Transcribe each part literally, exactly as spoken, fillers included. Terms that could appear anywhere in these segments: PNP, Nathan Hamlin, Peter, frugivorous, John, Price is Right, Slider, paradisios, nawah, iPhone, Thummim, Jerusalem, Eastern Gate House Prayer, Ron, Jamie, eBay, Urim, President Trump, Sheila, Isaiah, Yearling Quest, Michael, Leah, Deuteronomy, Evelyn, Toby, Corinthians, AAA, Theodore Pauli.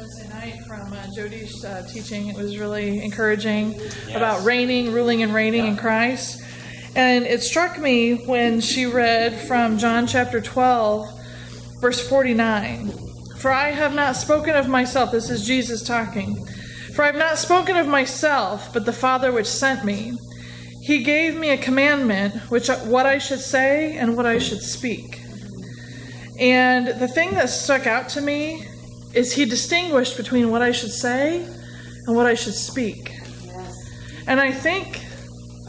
Wednesday night from uh, Jody's uh, teaching. It was really encouraging yes. about reigning, ruling and reigning yeah. in Christ. And it struck me when she read from John chapter twelve, verse forty-nine. For I have not spoken of myself. This is Jesus talking. For I have not spoken of myself, but the Father which sent me. He gave me a commandment, which what I should say and what I should speak. And the thing that stuck out to me is he distinguished between what I should say and what I should speak. Yes. And I think,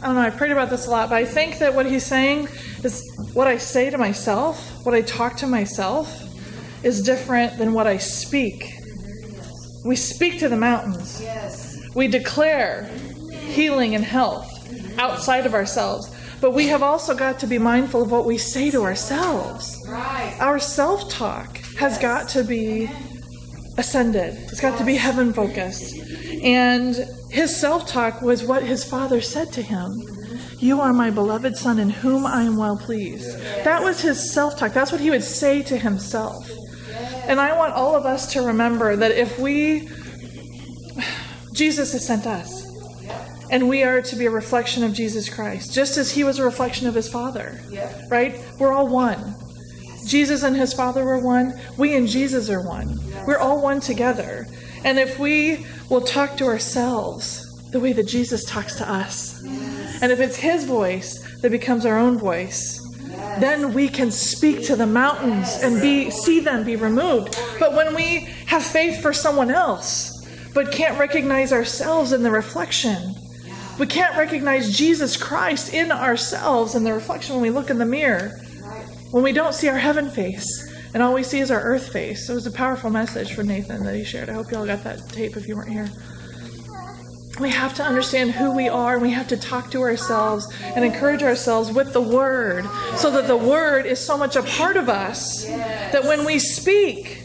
I don't know, I prayed about this a lot, but I think that what he's saying is what I say to myself, what I talk to myself, is different than what I speak. We speak to the mountains. Yes. We declare healing and health outside of ourselves. But we have also got to be mindful of what we say to ourselves. Right. Our self-talk has yes. got to be ascended. It's got yes. to be heaven-focused. And his self-talk was what his Father said to him. You are my beloved Son in whom I am well pleased. Yes. That was his self-talk. That's what he would say to himself. Yes. And I want all of us to remember that if we... Jesus has sent us. And we are to be a reflection of Jesus Christ, just as he was a reflection of his Father, yeah. right? We're all one. Jesus and his Father were one. We and Jesus are one. Yes. We're all one together. And if we will talk to ourselves the way that Jesus talks to us, yes. and if it's his voice that becomes our own voice, yes. then we can speak to the mountains yes. and be see them be removed. But when we have faith for someone else, but can't recognize ourselves in the reflection, we can't recognize Jesus Christ in ourselves in the reflection when we look in the mirror. Right. When we don't see our heaven face and all we see is our earth face. It was a powerful message from Nathan that he shared. I hope you all got that tape if you weren't here. We have to understand who we are, and we have to talk to ourselves and encourage ourselves with the Word so that the Word is so much a part of us yes. that when we speak,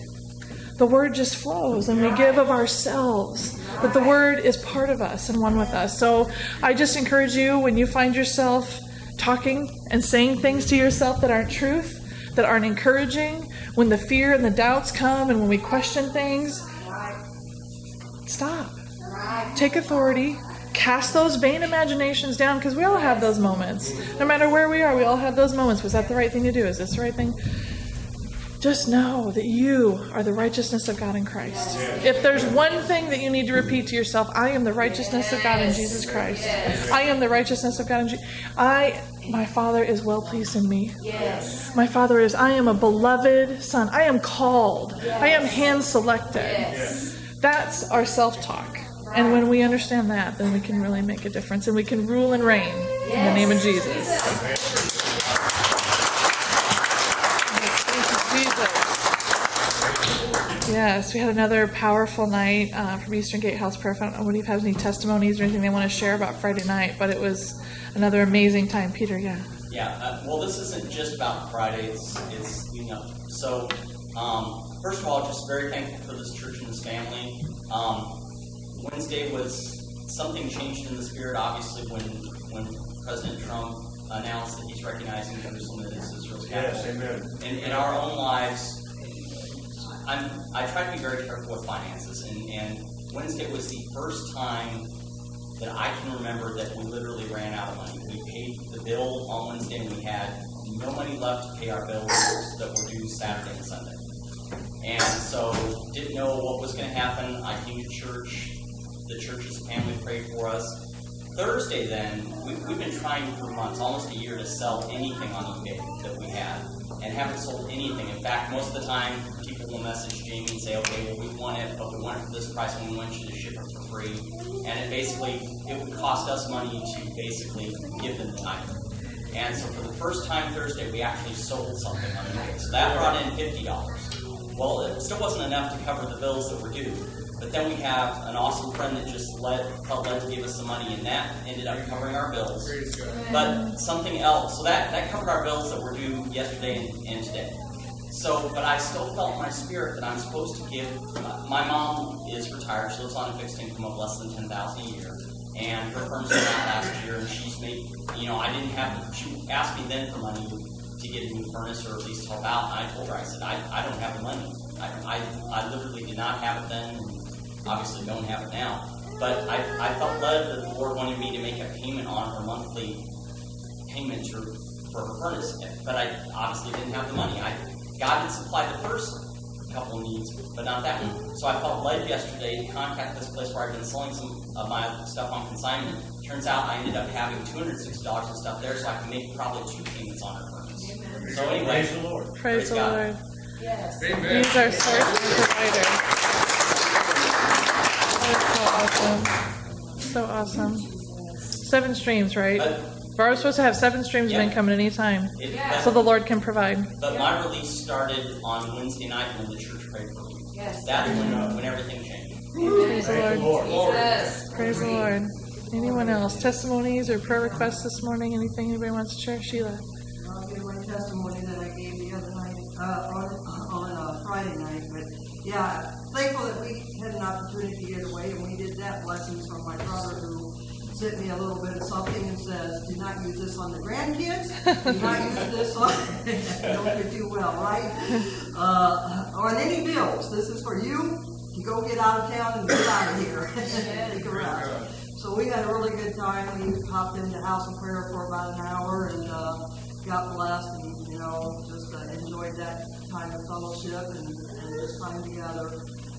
the Word just flows and we give of ourselves. That the Word is part of us and one with us. So I just encourage you, when you find yourself talking and saying things to yourself that aren't truth, that aren't encouraging, when the fear and the doubts come and when we question things, stop. Take authority. Cast those vain imaginations down, because we all have those moments. No matter where we are, we all have those moments. Was that the right thing to do? Is this the right thing? Just know that you are the righteousness of God in Christ. Yes. If there's one thing that you need to repeat to yourself, I am the righteousness yes. of God in Jesus Christ. Yes. I am the righteousness of God in Jesus. I, my Father is well pleased in me. Yes. My Father is, I am a beloved Son. I am called. Yes. I am hand selected. Yes. That's our self-talk. Right. And when we understand that, then we can really make a difference. And we can rule and reign yes. in the name of Jesus. Jesus. Yes, we had another powerful night uh, from Eastern Gate House Prayer. I don't know what if you have any testimonies or anything they want to share about Friday night, but it was another amazing time. Peter, yeah. Yeah, uh, well, this isn't just about Friday. It's, it's you know, so um, first of all, just very thankful for this church and this family. Um, Wednesday was something changed in the spirit, obviously, when, when President Trump announced that he's recognizing Jerusalem as Israel's capital. Yes, amen. In, in our own lives, I'm, I try to be very careful with finances, and, and Wednesday was the first time that I can remember that we literally ran out of money. We paid the bill on Wednesday, and we had no money left to pay our bills that were due Saturday and Sunday. And so, didn't know what was going to happen. I came to church. The church's family prayed for us. Thursday, then, we, we've been trying for months, almost a year, to sell anything on eBay that we had, and haven't sold anything. In fact, most of the time, we'll message Jamie and say, okay, well, we want it, but we want it for this price, and we want you to ship it for free. And it basically, it would cost us money to basically give them the item. And so for the first time Thursday, we actually sold something on eBay. So that brought in fifty dollars. Well, it still wasn't enough to cover the bills that were due. But then we have an awesome friend that just led, felt led to give us some money, and that ended up covering our bills. But something else, so that, that covered our bills that were due yesterday and, and today. So, but I still felt in my spirit that I'm supposed to give, uh, my mom is retired, she lives on a fixed income of less than ten thousand dollars a year, and her firm sold out last year, and she's made, you know, I didn't have, she asked me then for money to get a new furnace or at least help out, and I told her, I said, I, I don't have the money, I, I, I literally did not have it then, and obviously don't have it now. But I, I felt led that the Lord wanted me to make a payment on her monthly payment for, for her furnace. But I obviously didn't have the money. I, God had supplied the first couple needs, but not that one. So I felt led yesterday to contact this place where I've been selling some of my stuff on consignment. Turns out I ended up having two hundred sixty dollars of stuff there, so I can make probably two payments on her furnace. Amen. So anyway, praise the Lord. Praise the Lord. Yes. Amen. He's our source and provider. Awesome. So awesome. Seven streams, right? But we're supposed to have seven streams yeah. of income at any time. It, yeah. So the Lord can provide. But yeah. my release started on Wednesday night when the church prayed for me. Yes. That's when, uh, when everything changed. Praise, Praise the Lord. Lord. Jesus. Praise the Lord. Anyone else? Testimonies or prayer requests this morning? Anything anybody wants to share? Sheila. I'll give one testimony that I gave the other night, uh, on, on uh, Friday night. But yeah, thankful that we had an opportunity to get away, and we did that. Blessings from my brother, who sent me a little bit of something and says, do not use this on the grandkids, do not use this on, don't do too well, right? Uh, or on any bills, this is for you to go get out of town and get out of here. Take a rest. So we had a really good time. We popped into House of Prayer for about an hour and uh, got blessed, and you know, just uh, enjoyed that time of fellowship and this time together.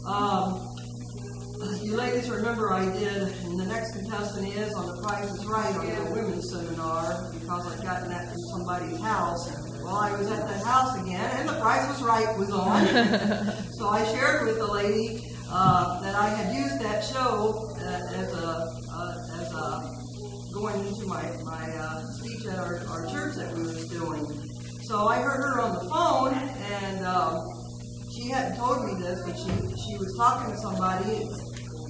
Um, you ladies remember I did, and the next contestant is on the Price is Right on the women's seminar, because I'd gotten that from somebody's house. Well, I was at that house again, and the Price was Right was on. So I shared with the lady uh, that I had used that show uh, as a uh, as a going into my my uh, speech at our, our church that we was doing. So I heard her on the phone, and. Um, She hadn't told me this, but she, she was talking to somebody.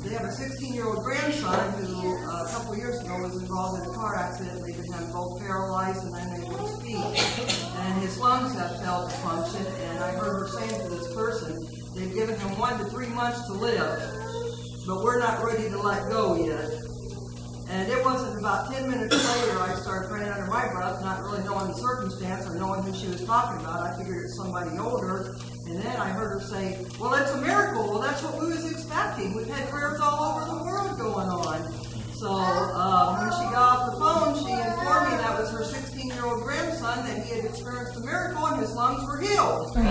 They have a sixteen-year-old grandson who uh, a couple years ago was involved in a car accident, leaving him both paralyzed and unable to speak. And his lungs have failed to function, and I heard her saying to this person, they've given him one to three months to live, but we're not ready to let go yet. And it wasn't about ten minutes later I started praying under my breath, not really knowing the circumstance or knowing who she was talking about. I figured it's somebody older. And then I heard her say, well, it's a miracle. Well, that's what we was expecting. We've had prayers all over the world going on. So uh, when she got off the phone, she informed me that was her sixteen-year-old grandson, that he had experienced a miracle and his lungs were healed. She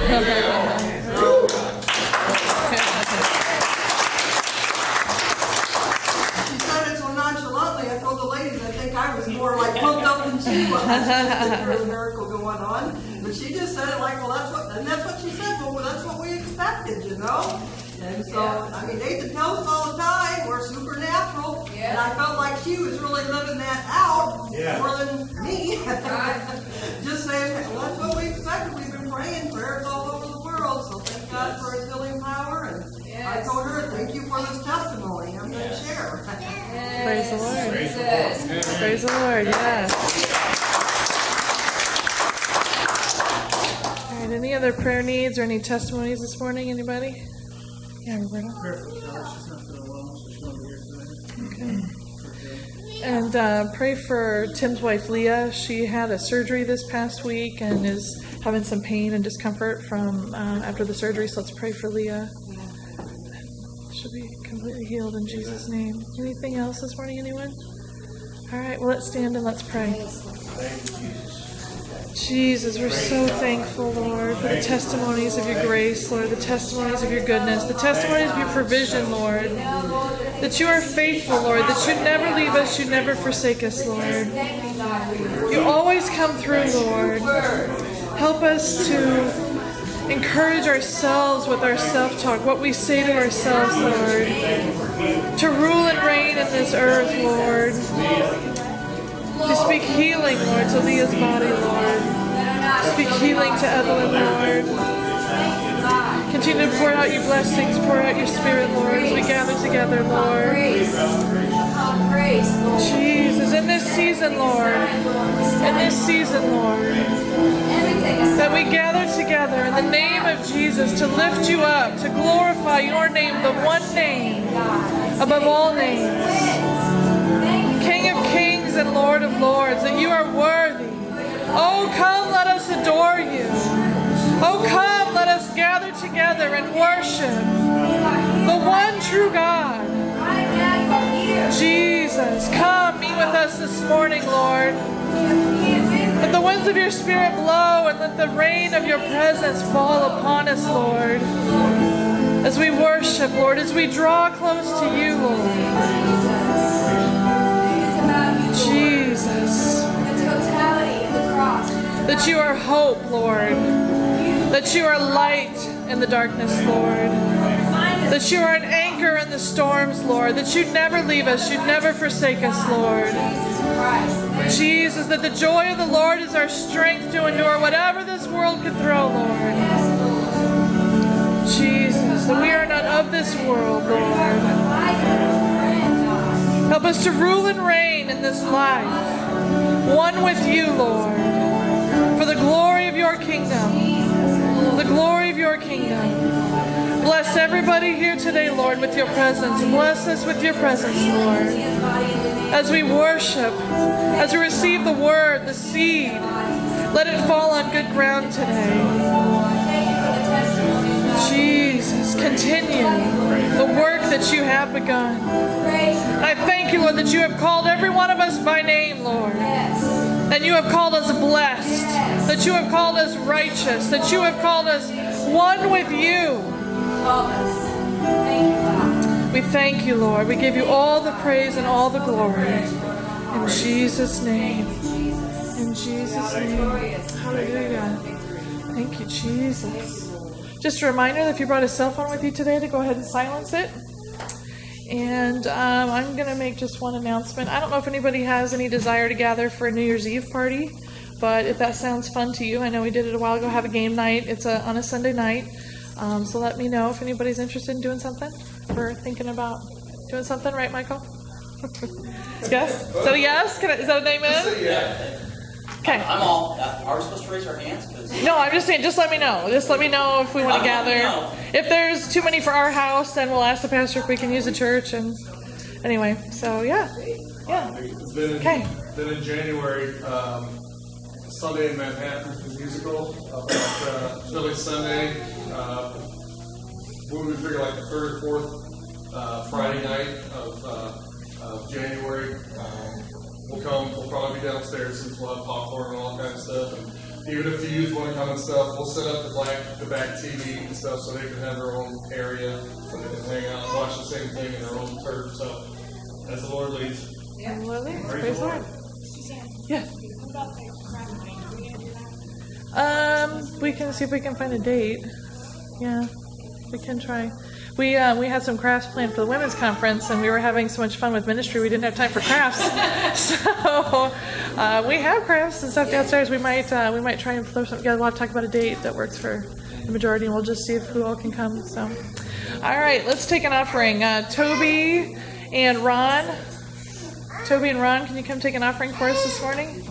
said it so nonchalantly, I told the ladies I think I was more like pumped up than she was. There was a miracle going on. But she just said it like, well, that's what, and that's what she said, well, well that's what we expected, you know? And so, yeah. I mean, Nathan tells us all the time, we're supernatural, yeah. and I felt like she was really living that out yeah. more than me. Just saying, well, that's what we expected. We've been praying prayers all over the world, so thank God for His healing power. And yes. I told her, thank you for this testimony. I'm yes. going to share. Yes. Praise the Lord. Praise the Lord. Yes. Praise the Lord, yes. Any other prayer needs or any testimonies this morning? Anybody? Yeah, Roberta. Prayer for John. She's not feeling well, so she's over here today. Okay. And uh, pray for Tim's wife, Leah. She had a surgery this past week and is having some pain and discomfort from um, after the surgery. So let's pray for Leah. She'll be completely healed in Jesus' name. Anything else this morning, anyone? All right. Well, let's stand and let's pray. Thank you, Jesus. Jesus, we're so thankful, Lord, for the testimonies of your grace, Lord, the testimonies of your goodness, the testimonies of your provision, Lord, that you are faithful, Lord, that you never leave us, you never forsake us, Lord. You always come through, Lord. Help us to encourage ourselves with our self-talk, what we say to ourselves, Lord, to rule and reign in this earth, Lord. To speak healing, Lord, to Leah's body, Lord. To speak healing to Evelyn, Lord. Continue to pour out your blessings, pour out your spirit, Lord, as we gather together, Lord. Jesus, in this season, Lord, in this season, Lord, that we gather together in the name of Jesus to lift you up, to glorify your name, the one name above all names. And Lord of Lords, that you are worthy. Oh, come, let us adore you. Oh, come, let us gather together. together and worship the one true God. Jesus, come meet with us this morning, Lord. Let the winds of your Spirit blow and let the rain of your presence fall upon us, Lord. As we worship, Lord, as we draw close to you, Lord. Jesus. The totality of the cross. That you are hope, Lord. That you are light in the darkness, Lord. That you are an anchor in the storms, Lord. That you'd never leave us. You'd never forsake us, Lord. Jesus, that the joy of the Lord is our strength to endure whatever this world could throw, Lord. Jesus, that we are not of this world, Lord. Help us to rule and reign in this life, one with you, Lord. For the glory of your kingdom. The glory of your kingdom. Bless everybody here today, Lord, with your presence. Bless us with your presence, Lord. As we worship, as we receive the word, the seed, let it fall on good ground today. Jesus, continue the work that you have begun. I thank you, Lord, that you have called every one of us by name, Lord. That you have called us blessed, that you have called us righteous, that you have called us one with you. We thank you, Lord. We give you all the praise and all the glory. In Jesus' name. In Jesus' name. Hallelujah. Thank you, Jesus. Just a reminder that if you brought a cell phone with you today, to go ahead and silence it. And um, I'm going to make just one announcement. I don't know if anybody has any desire to gather for a New Year's Eve party, but if that sounds fun to you, I know we did it a while ago, have a game night. It's a, on a Sunday night. Um, so let me know if anybody's interested in doing something or thinking about doing something. Right, Michael? Yes? Is that a yes? Can I, is that an amen? Yeah. Okay. I'm all, are we supposed to raise our hands? No, I'm just saying, just let me know. Just let me know if we want to gather. If there's too many for our house, then we'll ask the pastor if we can use the church. And anyway, so yeah. Yeah. Then, okay. Then in January, um, Sunday in Manhattan, the musical, about uh, Philly Sunday. Uh, we would figure like the third or fourth uh, Friday night of, uh, of January. Um, We'll come, we'll probably be downstairs since we'll have popcorn and all that kind of stuff. And even if the youth want to come and stuff, we'll set up the back, the back T V and stuff so they can have their own area so they can hang out and watch the same thing in their own turf. So, as the Lord leads. Yeah, the Lord leads. Praise, Praise the Lord. Lord. Yeah. What about the crime night? Are we going to do that? Um, we can see if we can find a date. Yeah, we can try. We uh, we had some crafts planned for the women's conference, and we were having so much fun with ministry, we didn't have time for crafts. So uh, we have crafts and stuff downstairs. We might uh, we might try and throw something together. We'll have to talk about a date that works for the majority, and we'll just see if who all can come. So, all right, let's take an offering. Uh, Toby and Ron, Toby and Ron, can you come take an offering for us this morning?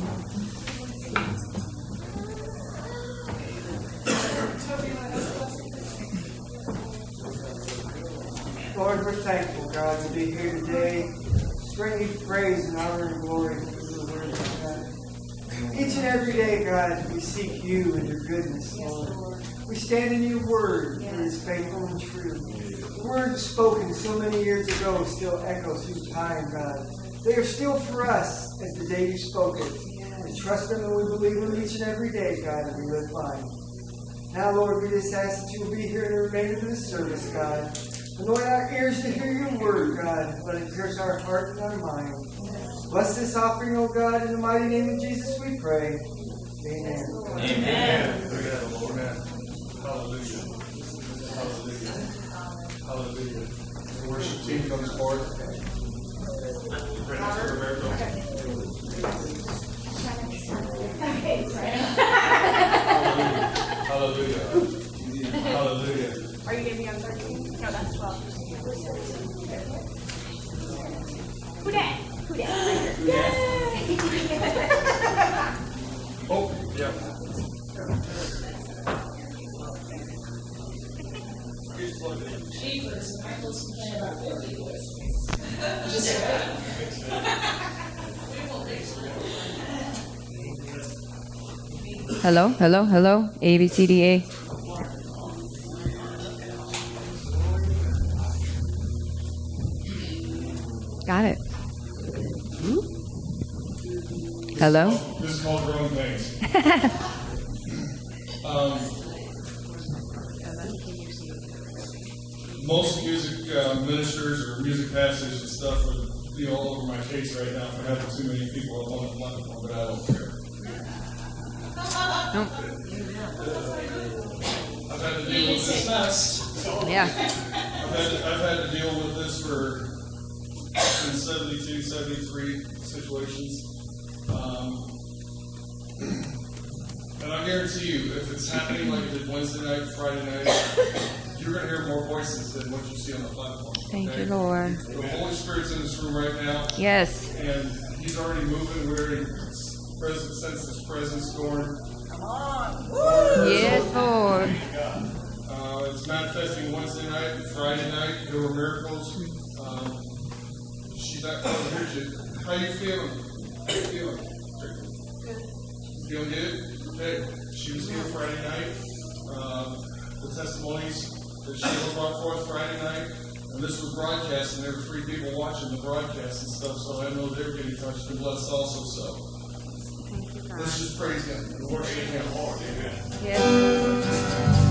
Lord, we're thankful, God, to be here today. Bring you praise and honor and glory for the word of God. Each and every day, God, we seek you and your goodness, Lord. We stand in your word that is faithful and true. The word spoken so many years ago still echoes through time, God. They are still for us as the day you spoke it. We trust them and we believe them each and every day, God, and we live by. Now, Lord, we just ask that you will be here in the remainder of this service, God. Anoint our ears to hear your word, God. Let it pierce our heart and our mind. Bless this offering, O God. In the mighty name of Jesus, we pray. Amen. Amen. Amen. Hallelujah. Hallelujah. Hallelujah. The worship team comes forth. Hallelujah. Hallelujah. Hallelujah. Are you going to be on thirteen? No, that's twelve. Who dat? Who dat? Yay! Oh, yeah. Jesus, Michael's complaining about fifty voices. Just hello, hello, hello. A B C D A. Got it. Hello? This is called growing pains. um, most music uh, ministers or music pastors and stuff would be all over my case right now for having too many people up on the platform, but I don't care. Nope. I've had to deal with this mess. Yeah. I've had to, I've had to deal with this for since seventy-two, seventy-three situations. Um, and I guarantee you, if it's happening like it did Wednesday night, Friday night, you're going to hear more voices than what you see on the platform. Thank okay? you, Lord. The Holy Spirit's in this room right now. Yes. And He's already moving. We're in His presence, sense His presence, Lord. Come on. Woo! Yes, Lord. Uh, it's manifesting Wednesday night and Friday night. There were miracles. Um, she's not coming here. How you feeling? How you feeling? Good. Feeling good? Okay. She was here Friday night. Um, the testimonies that Sheila brought forth Friday night, and this was broadcast, and there were three people watching the broadcast and stuff, so I know they're getting touched and blessed also, so. Thank you, God. Let's just praise Him and worship Him. Amen. Yes. Yeah.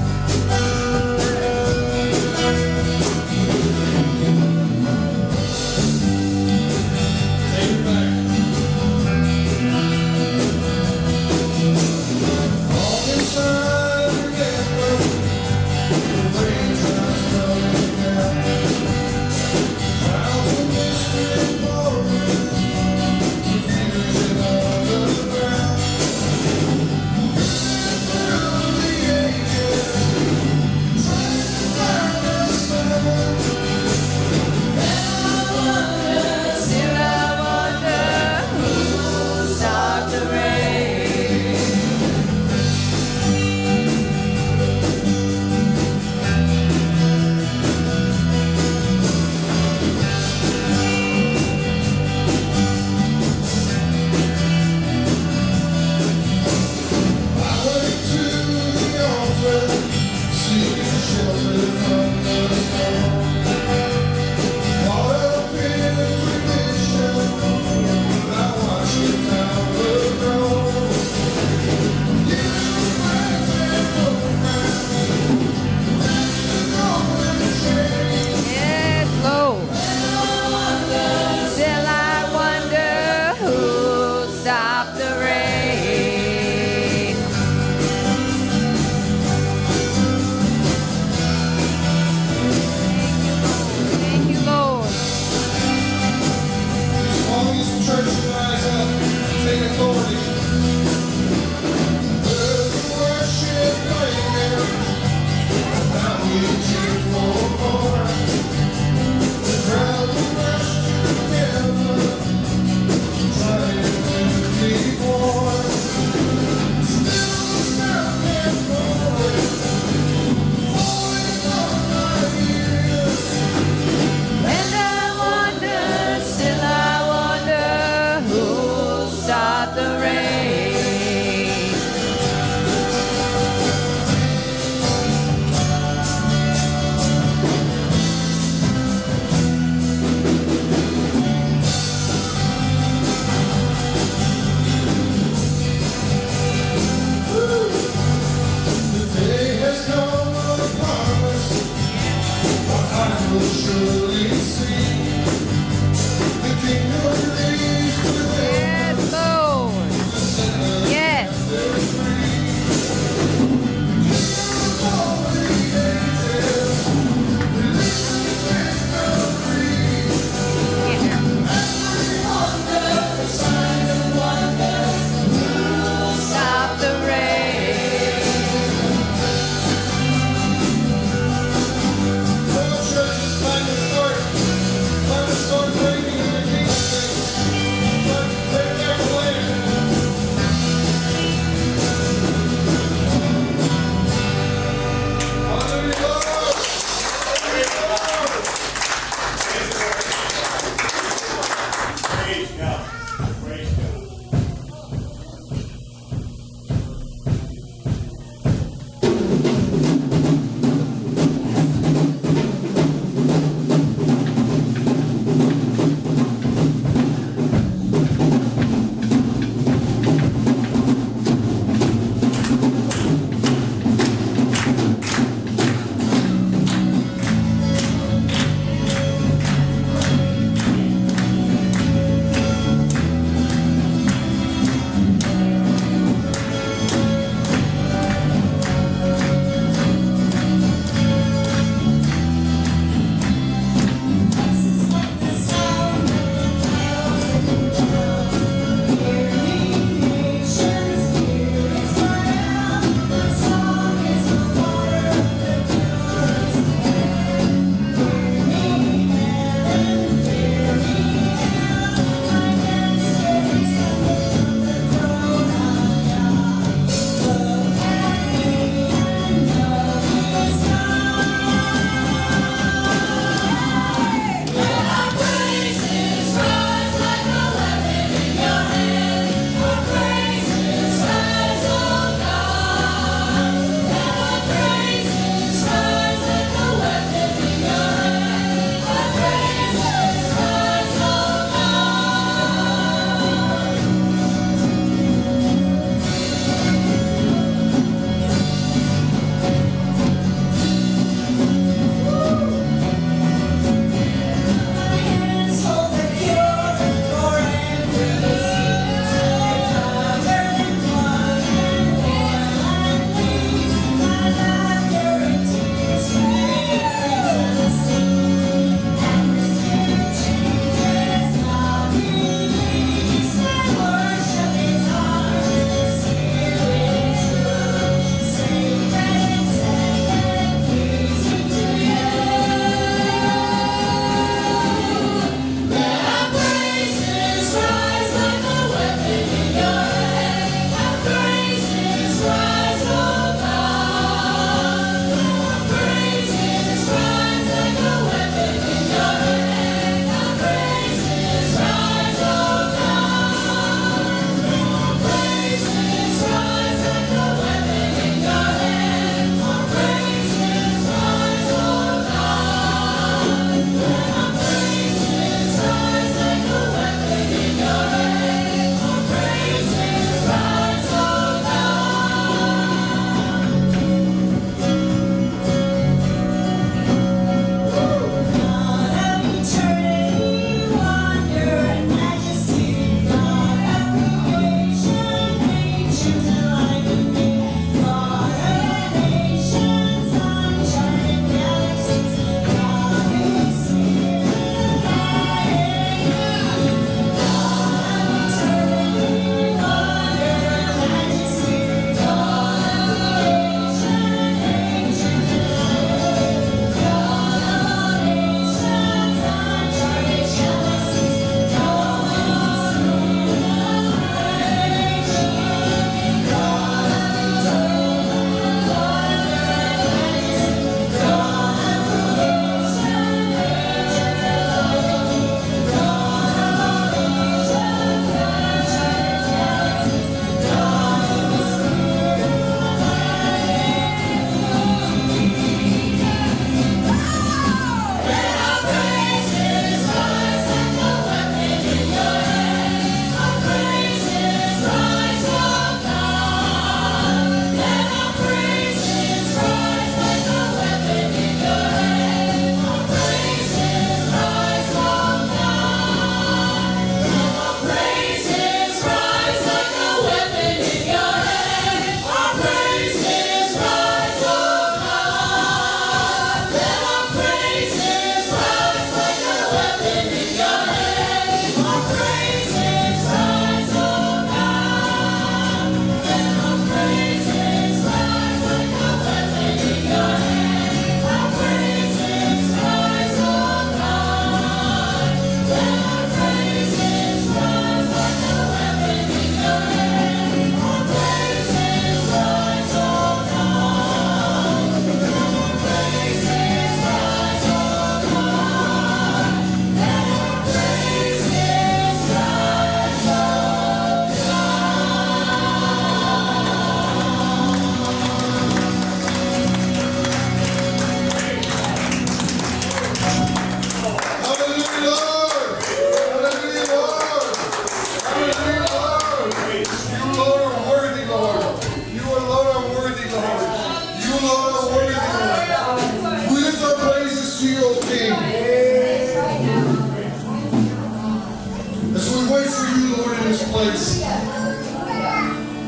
place,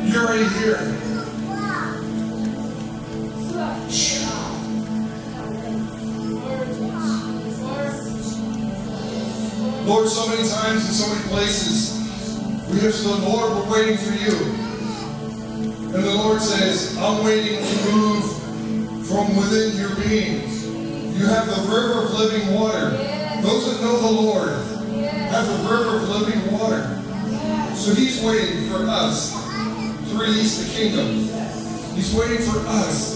you're right here. Lord, so many times in so many places, we have said, Lord, we're waiting for you. And the Lord says, I'm waiting to move from within your being. You have the river of living water. Those that know the Lord have the river of living water. So he's waiting for us to release the kingdom. He's waiting for us.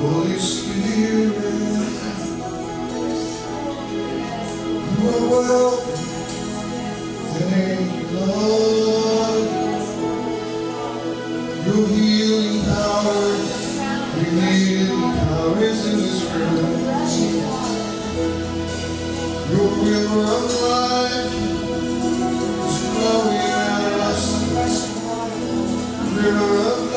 Holy Spirit, you are welcome. Thank you, Lord. Your healing power, your healing power is in this room. Your river of life is flowing out of us. River of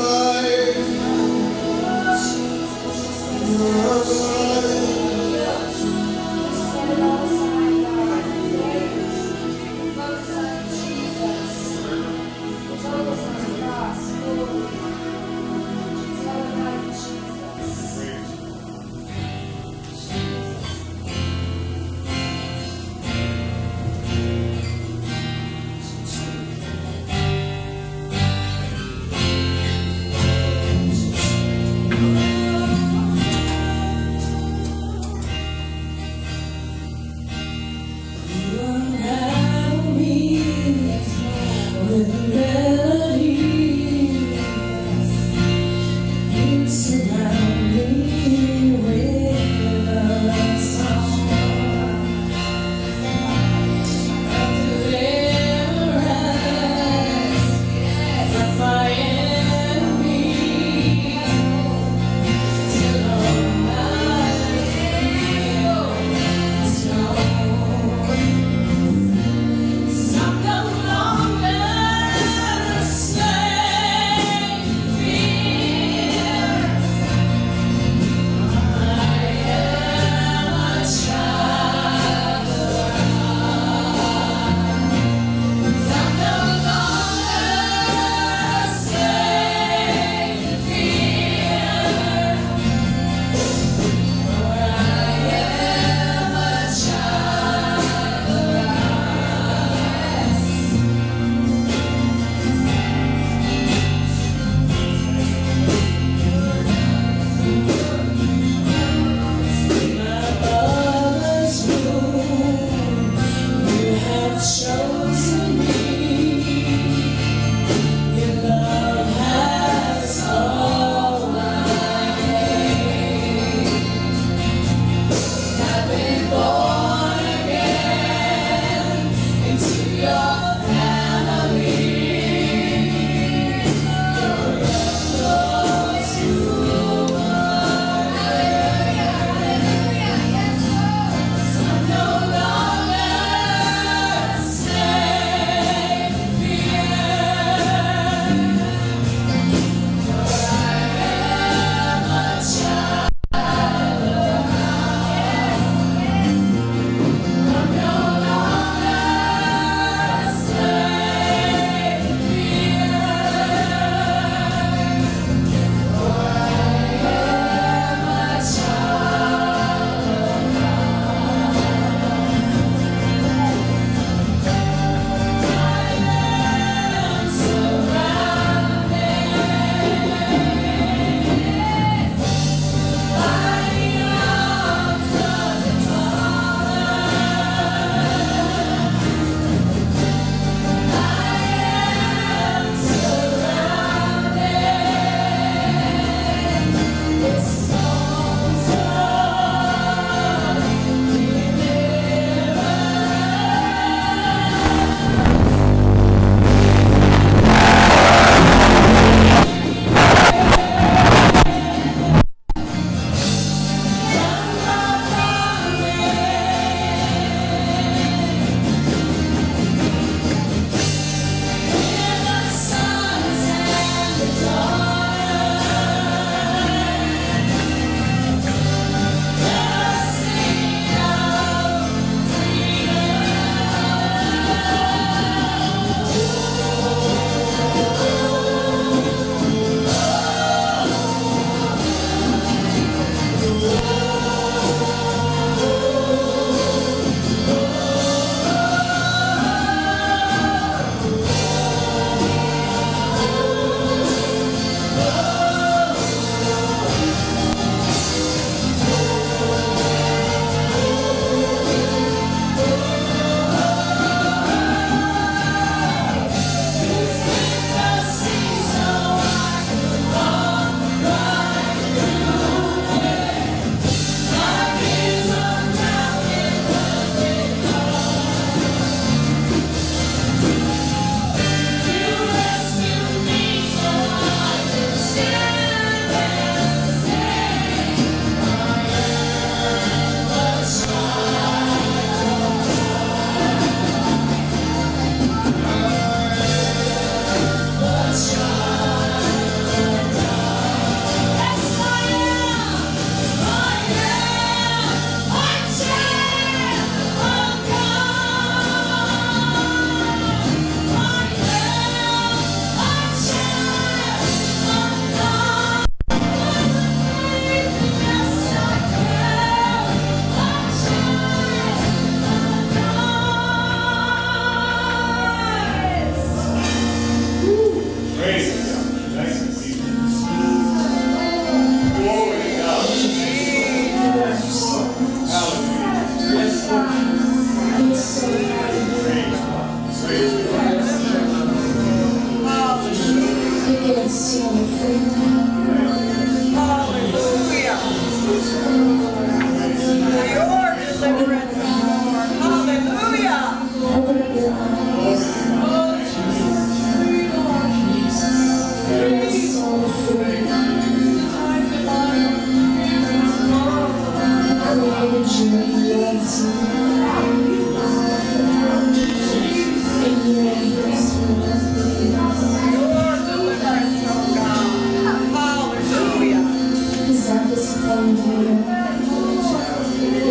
telling him. He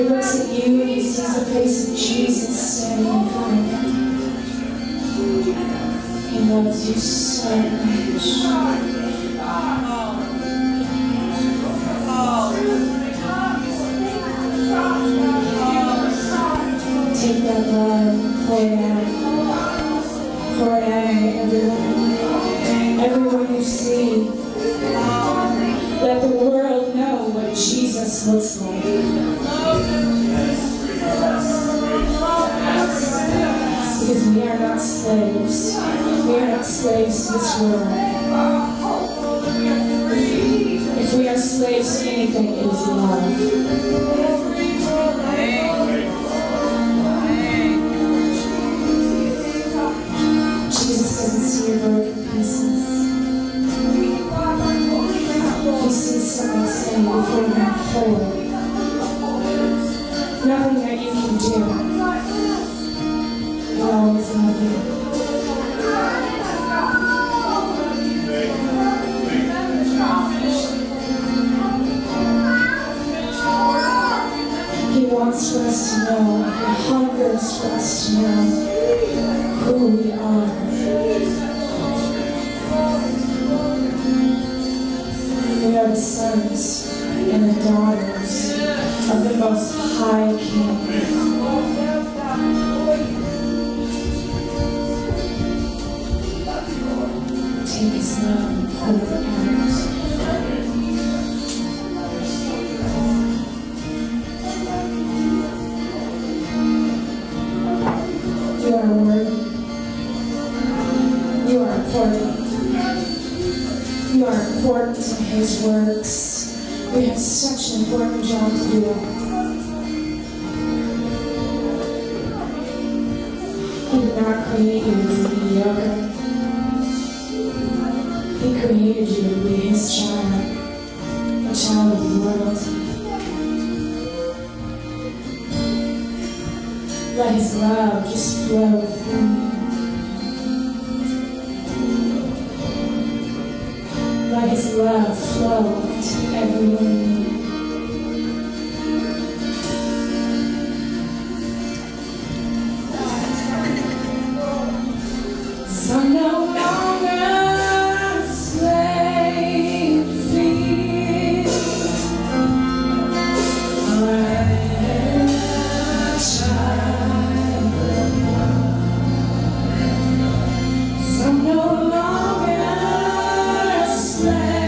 looks at you and he sees the face of Jesus standing in front of him. He loves you so much. Take that love, pour it out. Pour it out on everyone. Everyone you see. Let the world know what Jesus looks like. Because we are not slaves. We are not slaves to this world. If we are slaves to anything, it is love. Your broken pieces. He sees someone standing before him whole. Nothing that you can do. He always loves you. He wants for us to know. He hungers for us to know who we are. We are the sons and the daughters of the Most High King. Take his love and pull it out. You are worthy. You are important. You are important. His works. We have such an important job to do. He did not create you to be mediocre. He created you to be his child, a child of the world. Let his love just flow through you. Let his love flow to everyone. So no longer slave to fear. I am a child of God. So no longer. Thank you.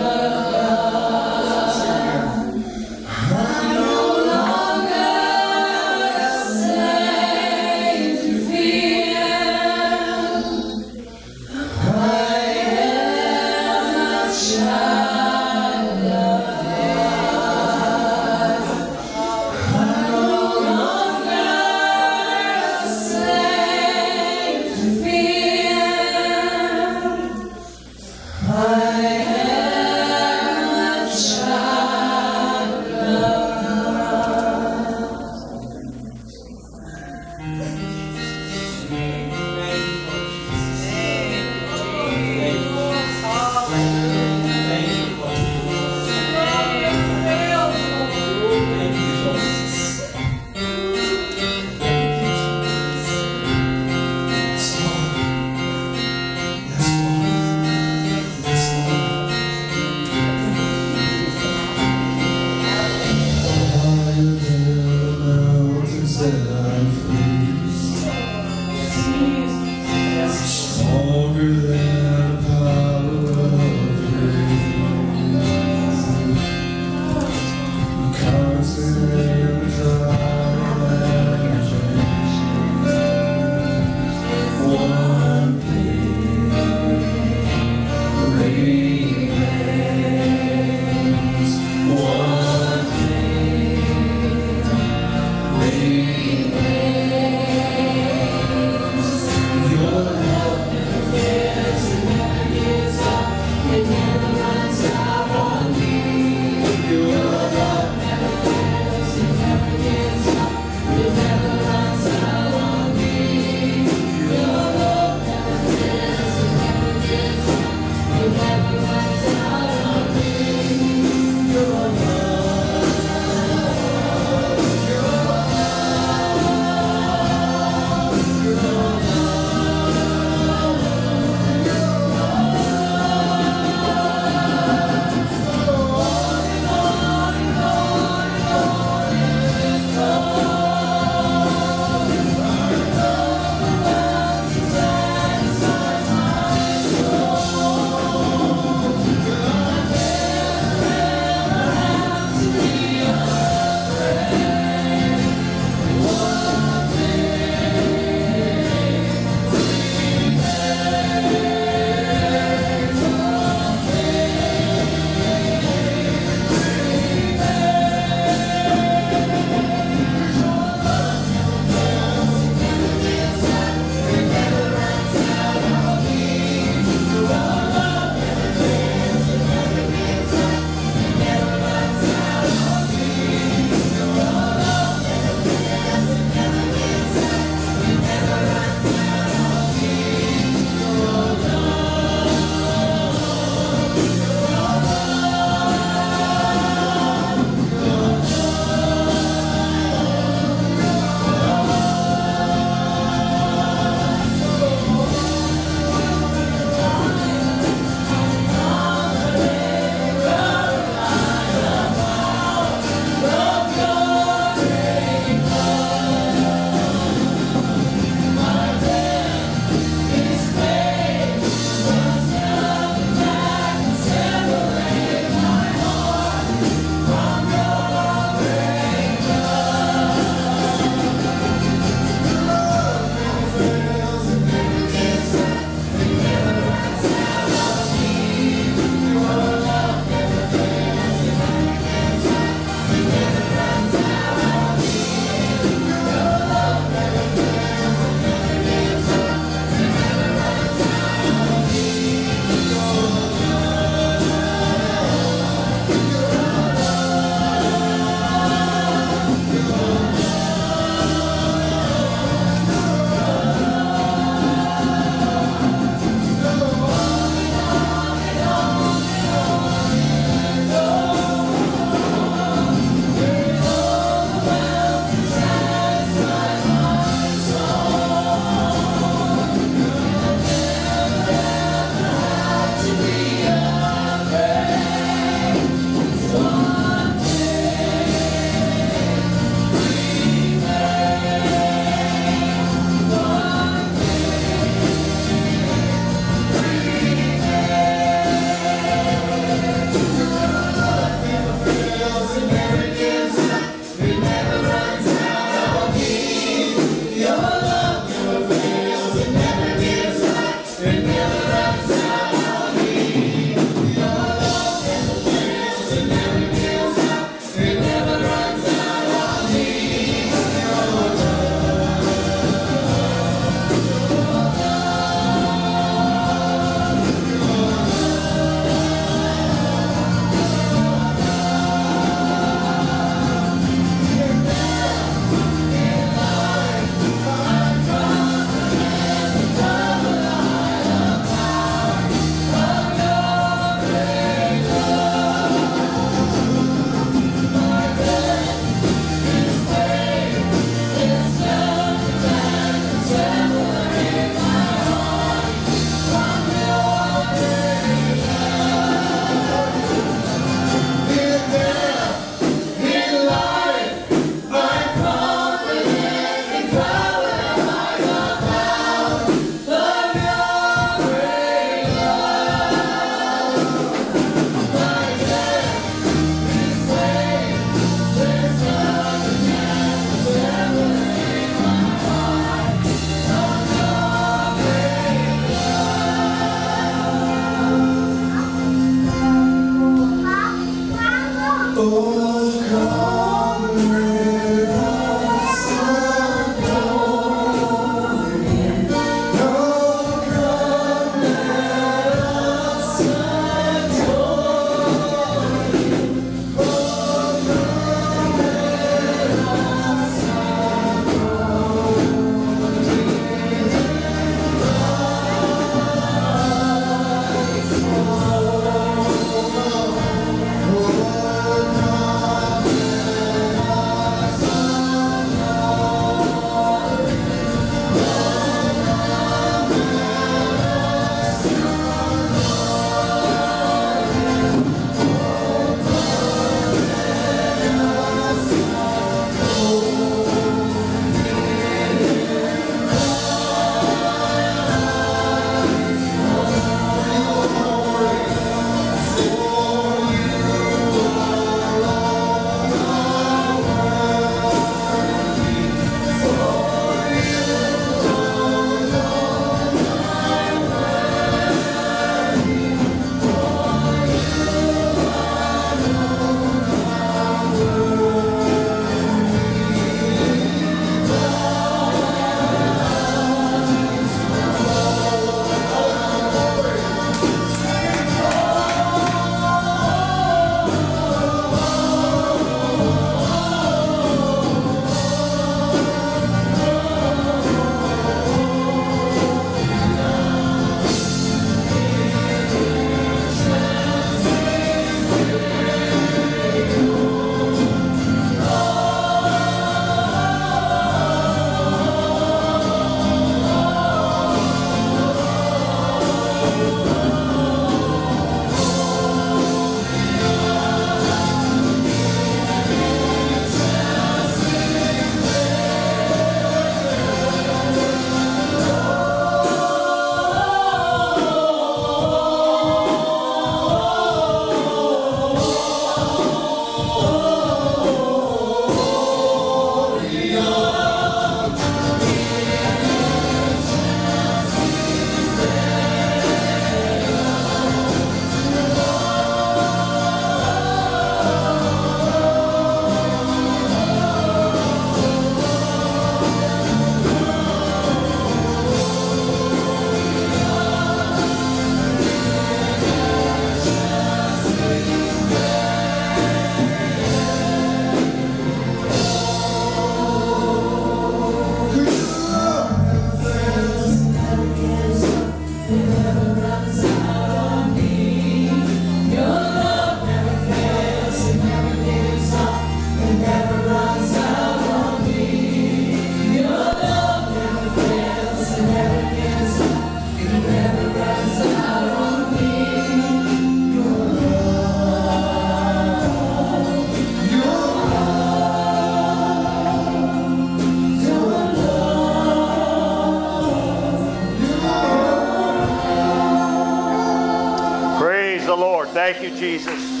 Thank you, Jesus.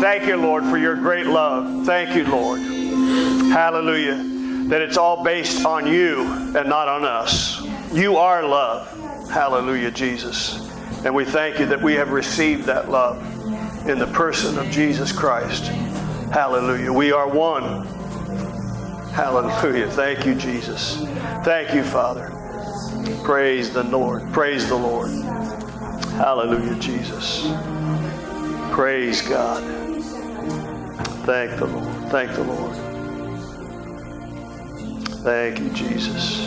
Thank you, Lord, for your great love. Thank you, Lord. Hallelujah. That it's all based on you and not on us. You are love. Hallelujah, Jesus. And we thank you that we have received that love in the person of Jesus Christ. Hallelujah. We are one. Hallelujah. Thank you, Jesus. Thank you, Father. Praise the Lord. Praise the Lord. Hallelujah, Jesus. Praise God. Thank the Lord. Thank the Lord. Thank you, Jesus.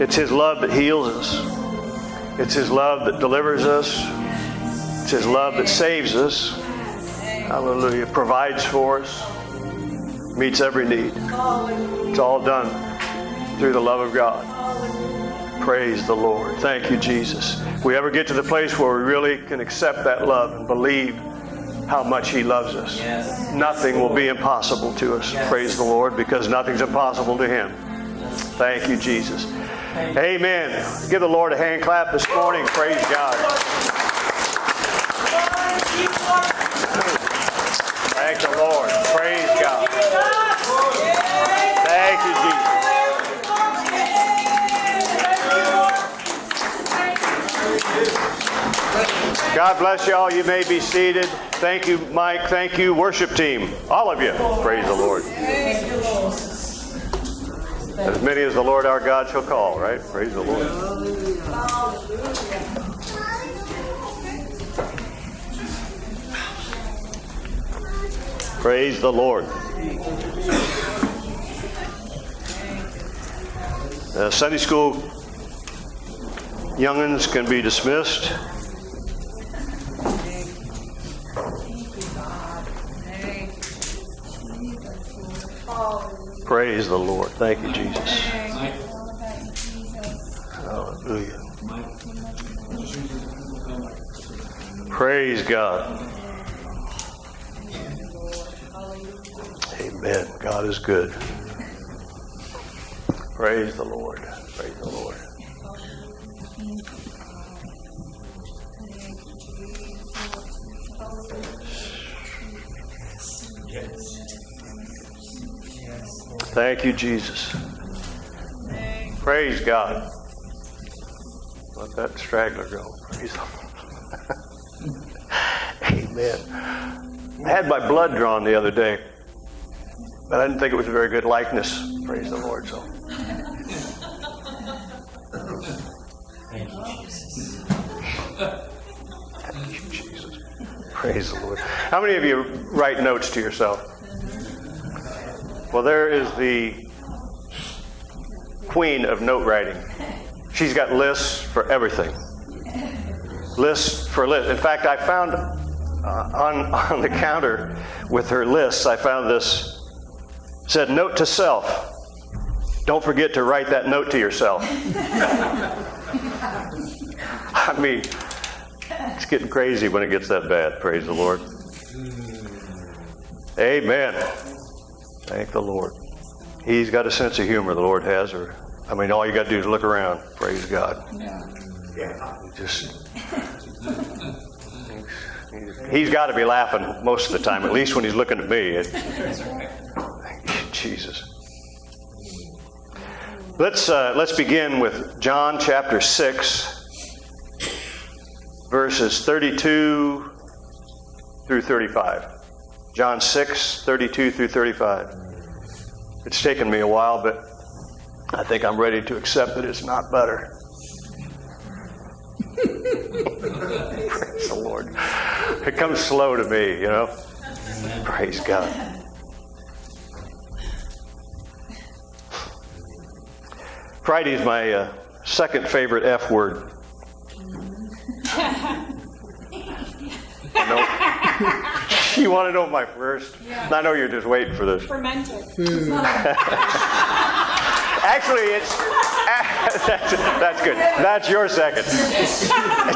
It's His love that heals us. It's His love that delivers us. It's His love that saves us. Hallelujah. Provides for us. Meets every need. It's all done through the love of God. Praise the Lord. Thank you, Jesus. If we ever get to the place where we really can accept that love and believe how much He loves us, yes, nothing will be impossible to us. Yes. Praise the Lord, because nothing's impossible to Him. Thank you, Jesus. Thank you. Amen. Give the Lord a hand clap this morning. Praise God. Thank the Lord. Praise God. Thank you, Jesus. God bless you all. You may be seated. Thank you, Mike. Thank you, worship team. All of you. Praise the Lord. As many as the Lord our God shall call, right? Praise the Lord. Praise the Lord. Uh, Sunday school young'uns can be dismissed. Praise the Lord. Thank you, Jesus. Hallelujah. Praise God. Amen. God is good. Praise the Lord. Praise the Lord. Thank you, Jesus. Praise God. Let that straggler go. Praise the Lord. Amen. I had my blood drawn the other day, but I didn't think it was a very good likeness. Praise the Lord. So. Thank you, Jesus. Thank you, Jesus. Praise the Lord. How many of you write notes to yourself? Well, there is the queen of note writing. She's got lists for everything. Lists for lists. In fact, I found uh, on, on the counter with her lists, I found this. It said, note to self. Don't forget to write that note to yourself. I mean, it's getting crazy when it gets that bad. Praise the Lord. Amen. Thank the Lord. He's got a sense of humor, the Lord has. Or, I mean, all you got to do is look around. Praise God. Yeah. Yeah. Just, he's got to be laughing most of the time, at least when he's looking at me. Thank you, Jesus. Let's, uh, let's begin with John chapter six, verses thirty-two through thirty-five. John six, thirty-two through thirty-five. It's taken me a while, but I think I'm ready to accept that it's not butter. Praise the Lord. It comes slow to me, you know. Praise God. Friday is my uh, second favorite F word. Nope. You want to know my first? Yeah. I know you're just waiting for this. Fermented. Actually, it's that's, that's good. That's your second. It's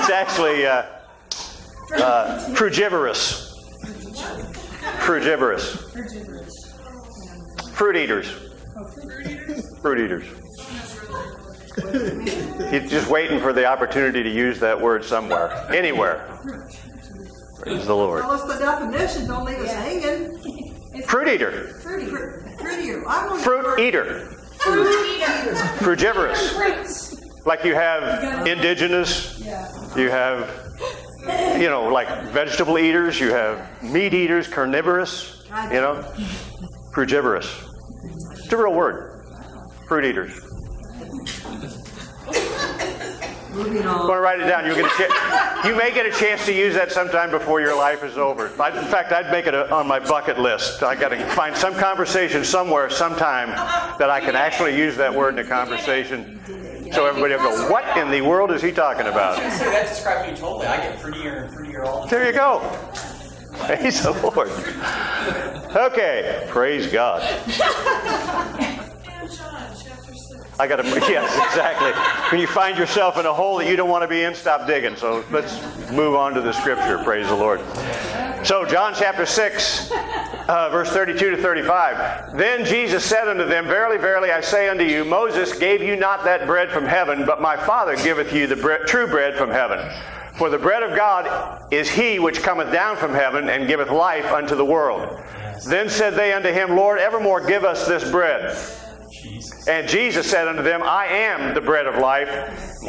actually uh, uh, frugivorous. Frugivorous. Fruit eaters. Fruit eaters. He's just waiting for the opportunity to use that word somewhere, anywhere. Praise the Lord. Tell us the definition. Don't leave us hanging. Fruit eater. Fruit eater. Fruit eater. Fruit eater. Fruit eater. Frugivorous. Like you have indigenous. You have, you know, like vegetable eaters. You have meat eaters, carnivorous. You know, frugivorous. It's a real word. Fruit eaters. Moving on. I'm going to write it down. You'll get a ch- you may get a chance to use that sometime before your life is over. I, in fact, I'd make it a, on my bucket list. I got to find some conversation somewhere, sometime, that I can actually use that word in a conversation. So everybody will go, what in the world is he talking about? I was going to say, that describes me totally. I get prettier and prettier all the time. There you go. Praise the Lord. Okay. Praise God. I got to, yes, exactly. When you find yourself in a hole that you don't want to be in, stop digging. So let's move on to the scripture. Praise the Lord. So John chapter six, uh, verse thirty-two to thirty-five. Then Jesus said unto them, Verily, verily, I say unto you, Moses gave you not that bread from heaven, but my Father giveth you the bre- true bread from heaven. For the bread of God is he which cometh down from heaven and giveth life unto the world. Then said they unto him, Lord, evermore give us this bread. And Jesus said unto them, I am the bread of life.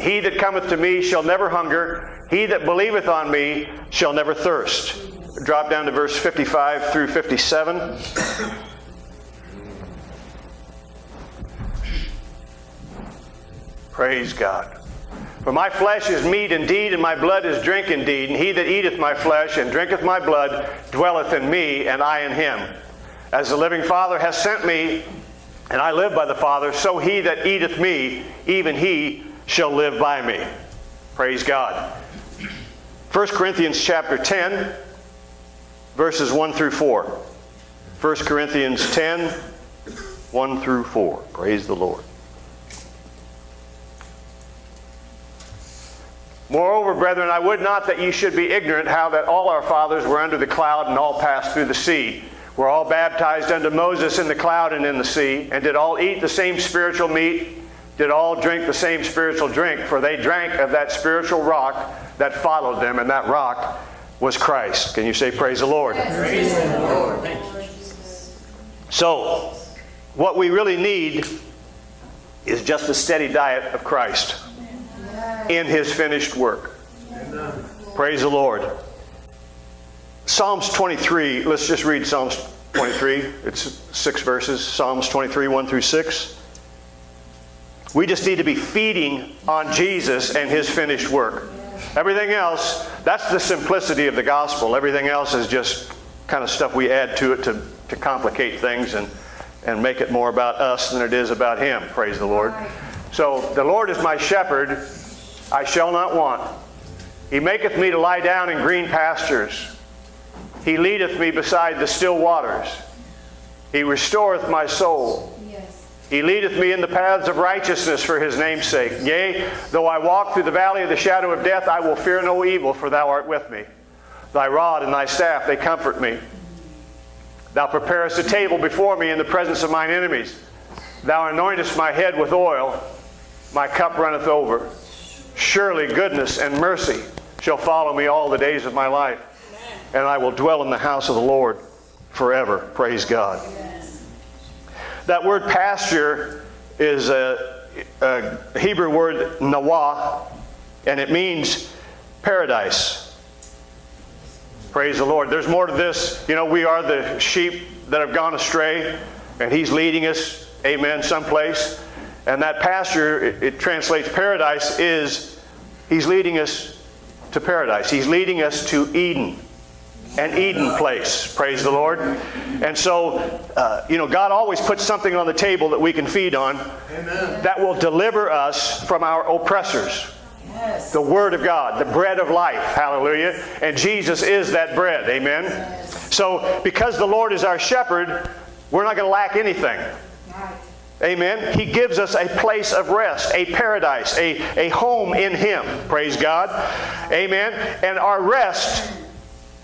He that cometh to me shall never hunger. He that believeth on me shall never thirst. Drop down to verse fifty-five through fifty-seven. Praise God. For my flesh is meat indeed, and my blood is drink indeed. And he that eateth my flesh and drinketh my blood dwelleth in me, and I in him. As the living Father hath sent me, and I live by the Father, so he that eateth me, even he shall live by me. Praise God. First Corinthians chapter ten, verses one through four. First Corinthians ten, one through four. Praise the Lord. Moreover, brethren, I would not that ye should be ignorant how that all our fathers were under the cloud and all passed through the sea. We're all baptized unto Moses in the cloud and in the sea, and did all eat the same spiritual meat, did all drink the same spiritual drink, for they drank of that spiritual rock that followed them, and that rock was Christ. Can you say praise the Lord? Praise the Lord. Thank you. So, what we really need is just a steady diet of Christ in His finished work. Amen. Praise the Lord. Psalms twenty-three, let's just read Psalms twenty-three. It's six verses, Psalms twenty-three, one through six. We just need to be feeding on Jesus and His finished work. Everything else, that's the simplicity of the gospel. Everything else is just kind of stuff we add to it to, to complicate things and, and make it more about us than it is about Him. Praise the Lord. So, the Lord is my shepherd, I shall not want. He maketh me to lie down in green pastures. He leadeth me beside the still waters. He restoreth my soul. Yes. He leadeth me in the paths of righteousness for His name's sake. Yea, though I walk through the valley of the shadow of death, I will fear no evil, for Thou art with me. Thy rod and Thy staff, they comfort me. Thou preparest a table before me in the presence of mine enemies. Thou anointest my head with oil. My cup runneth over. Surely goodness and mercy shall follow me all the days of my life. And I will dwell in the house of the Lord forever. Praise God. Yes. That word pasture is a, a Hebrew word, nawah, and it means paradise. Praise the Lord. There's more to this. You know, we are the sheep that have gone astray, and He's leading us, amen, someplace. And that pasture, it, it translates paradise, is He's leading us to paradise. He's leading us to Eden. An Eden place, praise the Lord. And so, uh, you know, God always puts something on the table that we can feed on. Amen. That will deliver us from our oppressors. Yes. The Word of God, the bread of life, hallelujah. And Jesus is that bread, amen. Yes. So, because the Lord is our shepherd, we're not going to lack anything. Right. Amen. He gives us a place of rest, a paradise, a, a home in Him, praise God. Amen. And our rest...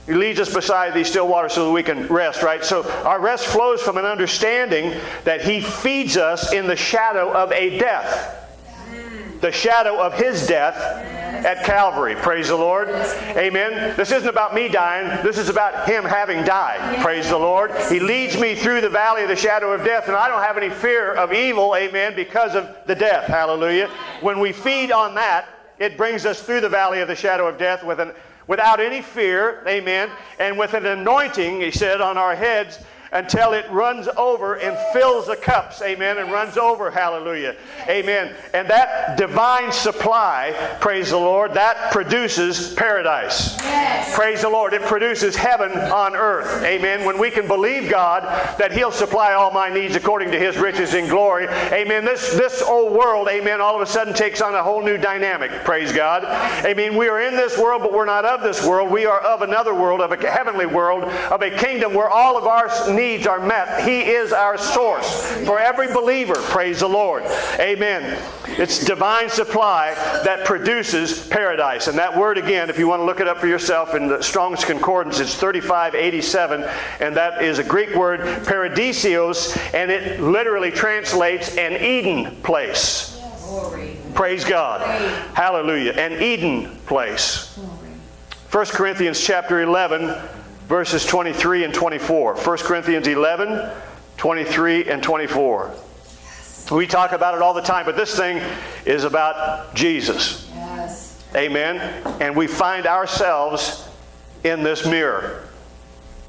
He leads us beside these still waters so that we can rest, right? So our rest flows from an understanding that He feeds us in the shadow of a death. the shadow of his death at Calvary. Praise the Lord. Amen. This isn't about me dying. This is about him having died. Praise the Lord. He leads me through the valley of the shadow of death, and I don't have any fear of evil. Amen. Because of the death. Hallelujah. When we feed on that, it brings us through the valley of the shadow of death with an, without any fear. Amen. And with an anointing, he said, on our heads, until it runs over and fills the cups, amen, and runs over, hallelujah, amen. And that divine supply, praise the Lord, that produces paradise. Yes. Praise the Lord, it produces heaven on earth, amen. When we can believe God that he'll supply all my needs according to his riches in glory, amen, this, this old world, amen, all of a sudden takes on a whole new dynamic, praise God. Amen, we are in this world, but we're not of this world. We are of another world, of a heavenly world, of a kingdom where all of our needs are met. He is our source for every believer. Praise the Lord. Amen. It's divine supply that produces paradise. And that word again, if you want to look it up for yourself in the Strong's Concordance, it's thirty-five eighty-seven, and that is a Greek word, paradisios, and it literally translates an Eden place. Praise God. Hallelujah. An Eden place. First Corinthians chapter eleven, verses twenty-three and twenty-four. First Corinthians eleven, twenty-three and twenty-four. Yes. We talk about it all the time, but this thing is about Jesus. Yes. Amen. And we find ourselves in this mirror.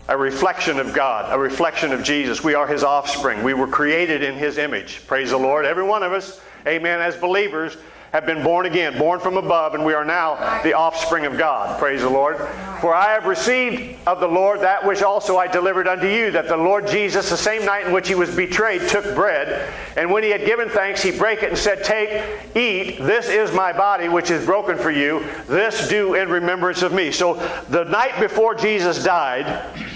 A reflection of God, a reflection of Jesus. We are his offspring. We were created in his image. Praise the Lord. Every one of us, amen, as believers, have been born again, born from above, and we are now the offspring of God. Praise the Lord. For I have received of the Lord that which also I delivered unto you, that the Lord Jesus, the same night in which he was betrayed, took bread, and when he had given thanks, he brake it and said, Take, eat, this is my body which is broken for you. This do in remembrance of me. So the night before Jesus died,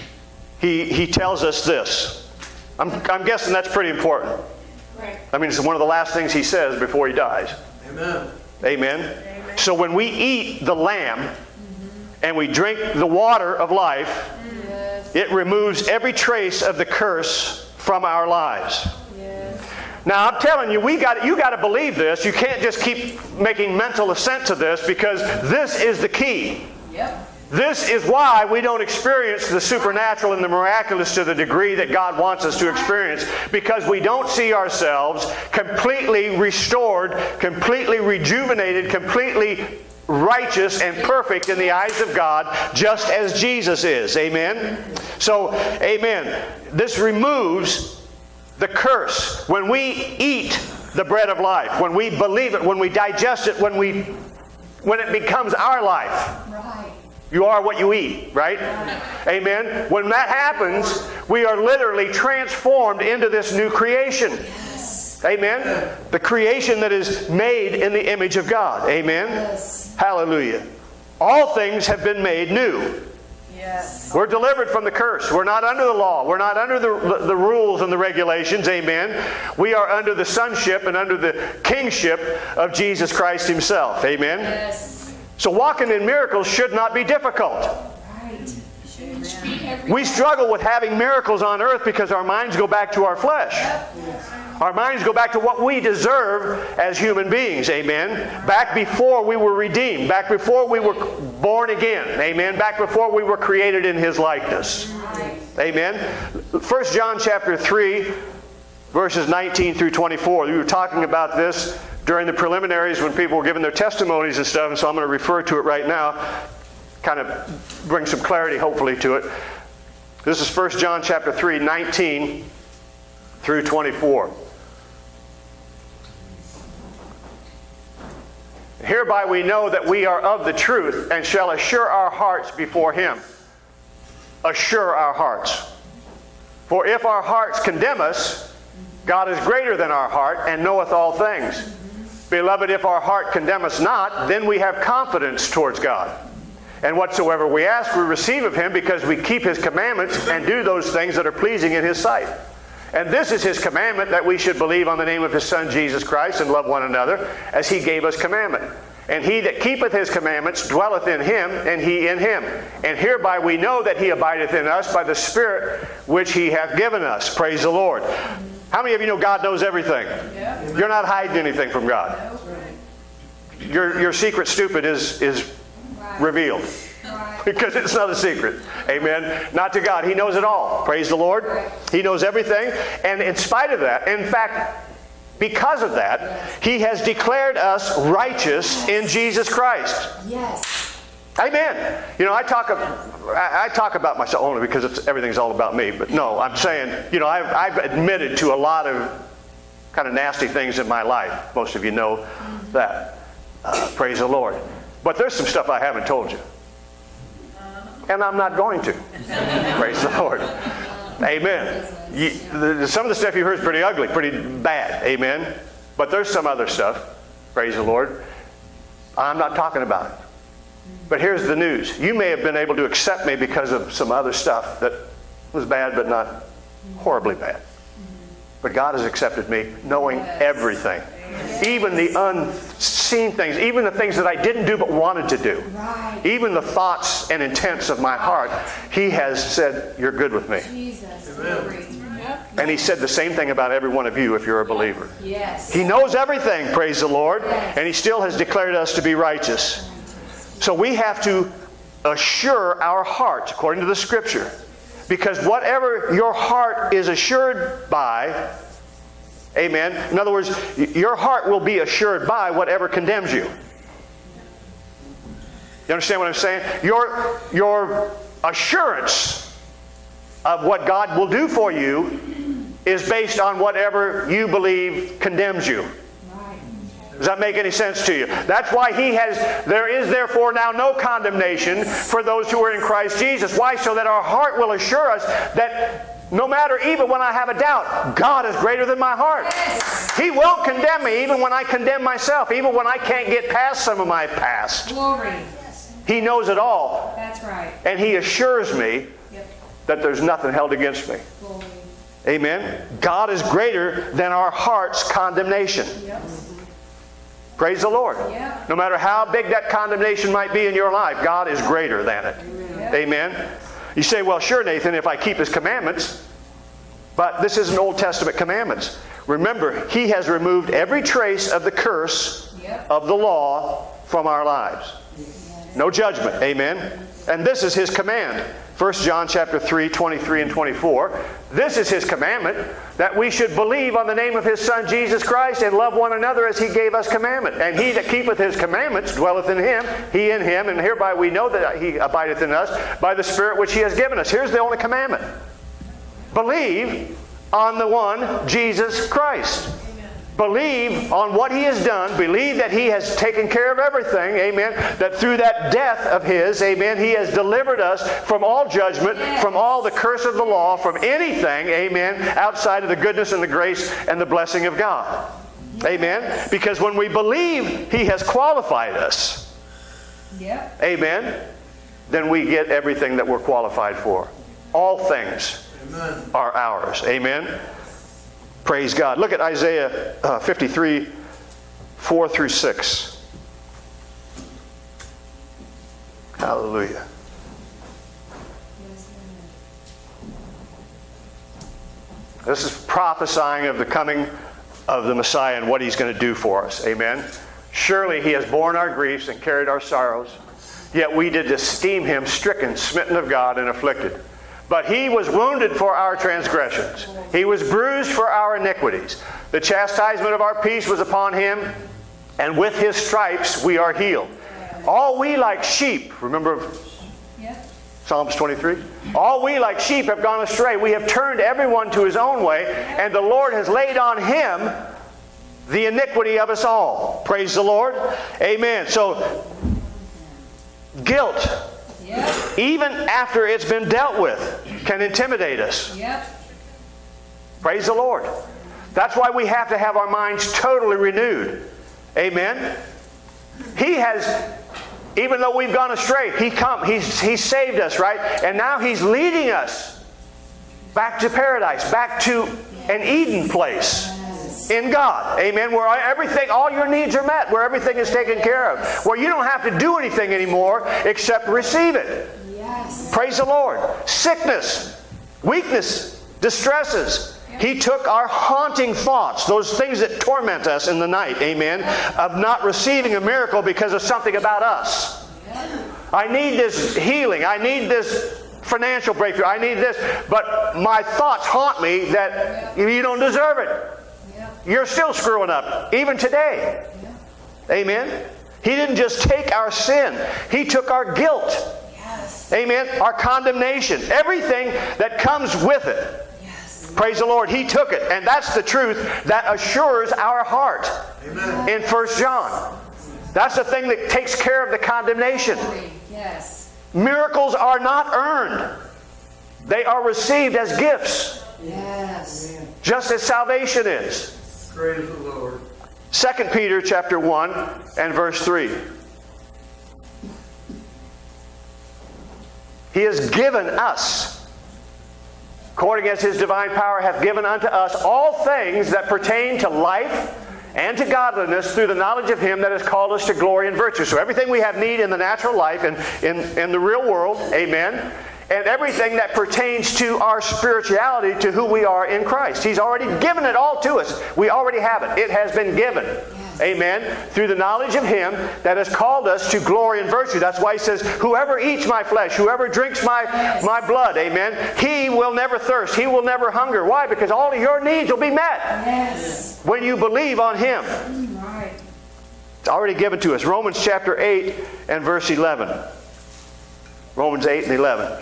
he, he tells us this. I'm, I'm guessing that's pretty important. I mean, it's one of the last things he says before he dies. Amen. Amen. So when we eat the lamb mm-hmm. and we drink the water of life, mm-hmm. it removes every trace of the curse from our lives. Yes. Now I'm telling you, we got you got to believe this. You can't just keep making mental assent to this, because this is the key. Yep. This is why we don't experience the supernatural and the miraculous to the degree that God wants us to experience, because we don't see ourselves completely restored, completely rejuvenated, completely righteous and perfect in the eyes of God, just as Jesus is. Amen? So, amen. This removes the curse. When we eat the bread of life, when we believe it, when we digest it, when we, when it becomes our life. Right. You are what you eat, right? Amen. When that happens, we are literally transformed into this new creation. Yes. Amen. The creation that is made in the image of God. Amen. Yes. Hallelujah. All things have been made new. Yes. We're delivered from the curse. We're not under the law. We're not under the, the, the rules and the regulations. Amen. We are under the sonship and under the kingship of Jesus Christ himself. Amen. Yes. So walking in miracles should not be difficult. Right. We struggle with having miracles on earth because our minds go back to our flesh. Our minds go back to what we deserve as human beings. Amen. Back before we were redeemed. Back before we were born again. Amen. Back before we were created in his likeness. Amen. First John chapter three, verses nineteen through twenty-four. We were talking about this during the preliminaries when people were giving their testimonies and stuff, and so I'm going to refer to it right now, kind of bring some clarity hopefully to it. This is First John chapter three, nineteen through twenty-four. Hereby we know that we are of the truth, and shall assure our hearts before him. Assure our hearts. For if our hearts condemn us, God is greater than our heart, and knoweth all things. Beloved, if our heart condemn us not, then we have confidence towards God. And whatsoever we ask, we receive of him, because we keep his commandments and do those things that are pleasing in his sight. And this is his commandment, that we should believe on the name of his Son, Jesus Christ, and love one another, as he gave us commandment. And he that keepeth his commandments dwelleth in him, and he in him. And hereby we know that he abideth in us, by the Spirit which he hath given us. Praise the Lord. How many of you know God knows everything? Yeah. You're not hiding anything from God. your, your secret stupid is, is right. revealed. Right. Because it's not a secret. Amen. Not to God. He knows it all. Praise the Lord. Right. He knows everything. And in spite of that, in fact, because of that, yes. He has declared us righteous yes. in Jesus Christ. Yes. Amen. You know, I talk, I talk about myself only because it's, everything's all about me. But no, I'm saying, you know, I've, I've admitted to a lot of kind of nasty things in my life. Most of you know that. Uh, praise the Lord. But there's some stuff I haven't told you. And I'm not going to. Praise the Lord. Amen. You, the, some of the stuff you heard is pretty ugly, pretty bad. Amen. But there's some other stuff. Praise the Lord. I'm not talking about it. But here's the news. You may have been able to accept me because of some other stuff that was bad, but not horribly bad. But God has accepted me knowing everything. Even the unseen things, even the things that I didn't do but wanted to do. Even the thoughts and intents of my heart. He has said, you're good with me. Jesus. And He said the same thing about every one of you if you're a believer. Yes. He knows everything, praise the Lord. And He still has declared us to be righteous. So we have to assure our heart, according to the Scripture. Because whatever your heart is assured by, amen. In other words, your heart will be assured by whatever condemns you. You understand what I'm saying? Your, your assurance of what God will do for you is based on whatever you believe condemns you. Does that make any sense to you? That's why He has, there is therefore now no condemnation for those who are in Christ Jesus. Why? So that our heart will assure us that no matter, even when I have a doubt, God is greater than my heart. Yes. He won't condemn me even when I condemn myself, even when I can't get past some of my past. Glory. He knows it all. That's right. And He assures me yep. that there's nothing held against me. Glory. Amen? God is greater than our heart's condemnation. Yep. Praise the Lord. Yeah. No matter how big that condemnation might be in your life, God is greater than it. Yeah. Amen. You say, well, sure, Nathan, if I keep His commandments. But this isn't Old Testament commandments. Remember, He has removed every trace of the curse yeah. of the law from our lives. No judgment. Amen. And this is His command. First John chapter three, twenty-three and twenty-four. This is His commandment, that we should believe on the name of His Son, Jesus Christ, and love one another as He gave us commandment. And he that keepeth His commandments dwelleth in Him, He in Him, and hereby we know that He abideth in us by the Spirit which He has given us. Here's the only commandment. Believe on the one, Jesus Christ. Believe on what He has done. Believe that He has taken care of everything. Amen. That through that death of His, amen, He has delivered us from all judgment, yes. from all the curse of the law, from anything, amen, outside of the goodness and the grace and the blessing of God. Yes. Amen. Because when we believe He has qualified us, yep. amen, then we get everything that we're qualified for. All things amen. Are ours. Amen. Praise God. Look at Isaiah uh, fifty-three, four through six. Hallelujah. This is prophesying of the coming of the Messiah and what He's going to do for us. Amen. Surely He has borne our griefs and carried our sorrows, yet we did esteem Him stricken, smitten of God, and afflicted. But He was wounded for our transgressions. He was bruised for our iniquities. The chastisement of our peace was upon Him, and with His stripes we are healed. All we like sheep, remember yeah. Psalms twenty-three? All we like sheep have gone astray. We have turned everyone to his own way, and the Lord has laid on Him the iniquity of us all. Praise the Lord. Amen. So, guilt. Yep. Even after it's been dealt with, can intimidate us. Yep. Praise the Lord. That's why we have to have our minds totally renewed. Amen. He has, even though we've gone astray, he come, he's, he's saved us, right? And now He's leading us back to paradise, back to an Eden place. In God, amen, where everything, all your needs are met, where everything is taken care of, where you don't have to do anything anymore except receive it. Yes. Praise the Lord. Sickness, weakness, distresses, He took our haunting thoughts, those things that torment us in the night, amen, of not receiving a miracle because of something about us. I need this healing. I need this financial breakthrough. I need this. But my thoughts haunt me that you don't deserve it. You're still screwing up, even today. Amen. He didn't just take our sin. He took our guilt. Amen. Our condemnation. Everything that comes with it. Praise the Lord. He took it. And that's the truth that assures our heart. Amen. In First John. That's the thing that takes care of the condemnation. Yes. Miracles are not earned. They are received as gifts. Yes. Just as salvation is. Praise the Lord. Second Peter chapter one and verse three. He has given us, according as his divine power hath given unto us all things that pertain to life and to godliness through the knowledge of him that has called us to glory and virtue. So everything we have need in the natural life and in, in the real world, amen, and everything that pertains to our spirituality, to who we are in Christ. He's already given it all to us. We already have it. It has been given. Amen. Through the knowledge of him that has called us to glory and virtue. That's why he says, whoever eats my flesh, whoever drinks my, my blood, amen, he will never thirst. He will never hunger. Why? Because all of your needs will be met. Yes. When you believe on him. Right. It's already given to us. Romans chapter eight and verse eleven. Romans eight and eleven.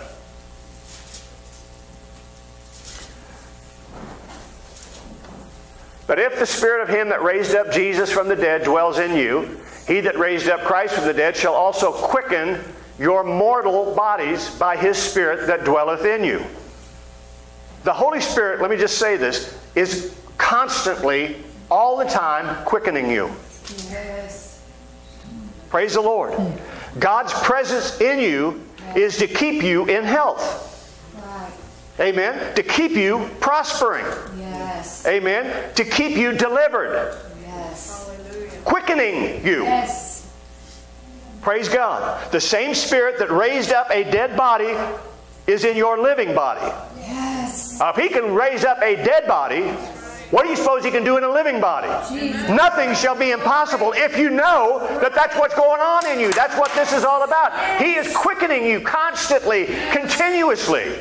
But if the spirit of him that raised up Jesus from the dead dwells in you, he that raised up Christ from the dead shall also quicken your mortal bodies by his spirit that dwelleth in you. The Holy Spirit, let me just say this, is constantly, all the time, quickening you. Yes. Praise the Lord. God's presence in you is to keep you in health. Amen. To keep you prospering. Yes. Amen. To keep you delivered. Yes. Quickening you. Yes. Praise God. The same spirit that raised up a dead body is in your living body. Yes. Uh, if he can raise up a dead body, what do you suppose he can do in a living body? Jesus. Nothing shall be impossible if you know that that's what's going on in you. That's what this is all about. Yes. He is quickening you constantly, yes. continuously.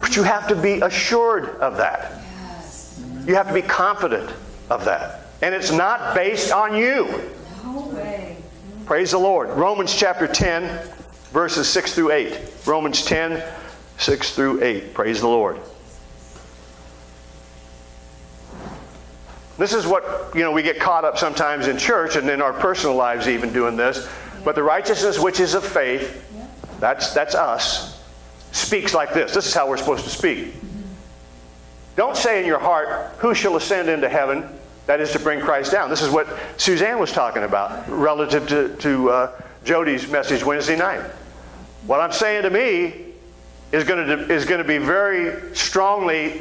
But you have to be assured of that. Yes. You have to be confident of that. And it's not based on you. No way. Praise the Lord. Romans chapter ten, verses six through eight. Romans ten, six through eight. Praise the Lord. This is what, you know, we get caught up sometimes in church and in our personal lives even doing this. But the righteousness which is of faith, that's, that's us. Speaks like this. This is how we're supposed to speak. Don't say in your heart, who shall ascend into heaven? That is to bring Christ down. This is what Suzanne was talking about relative to, to uh, Jody's message Wednesday night. What I'm saying to me is going to is going to be very strongly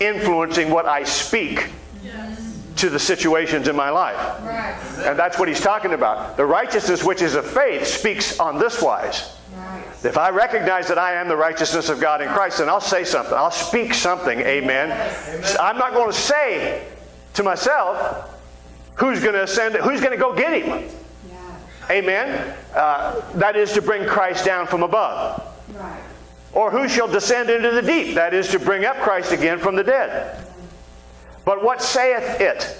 influencing what I speak. Yes. To the situations in my life. Right. And that's what he's talking about. The righteousness which is of faith speaks on this wise. If I recognize that I am the righteousness of God in Christ, then I'll say something. I'll speak something. Amen. Yes. I'm not going to say to myself, who's going to ascend? Who's going to go get him? Yeah. Amen. Uh, that is to bring Christ down from above. Right. Or who shall descend into the deep? That is to bring up Christ again from the dead. But what saith it?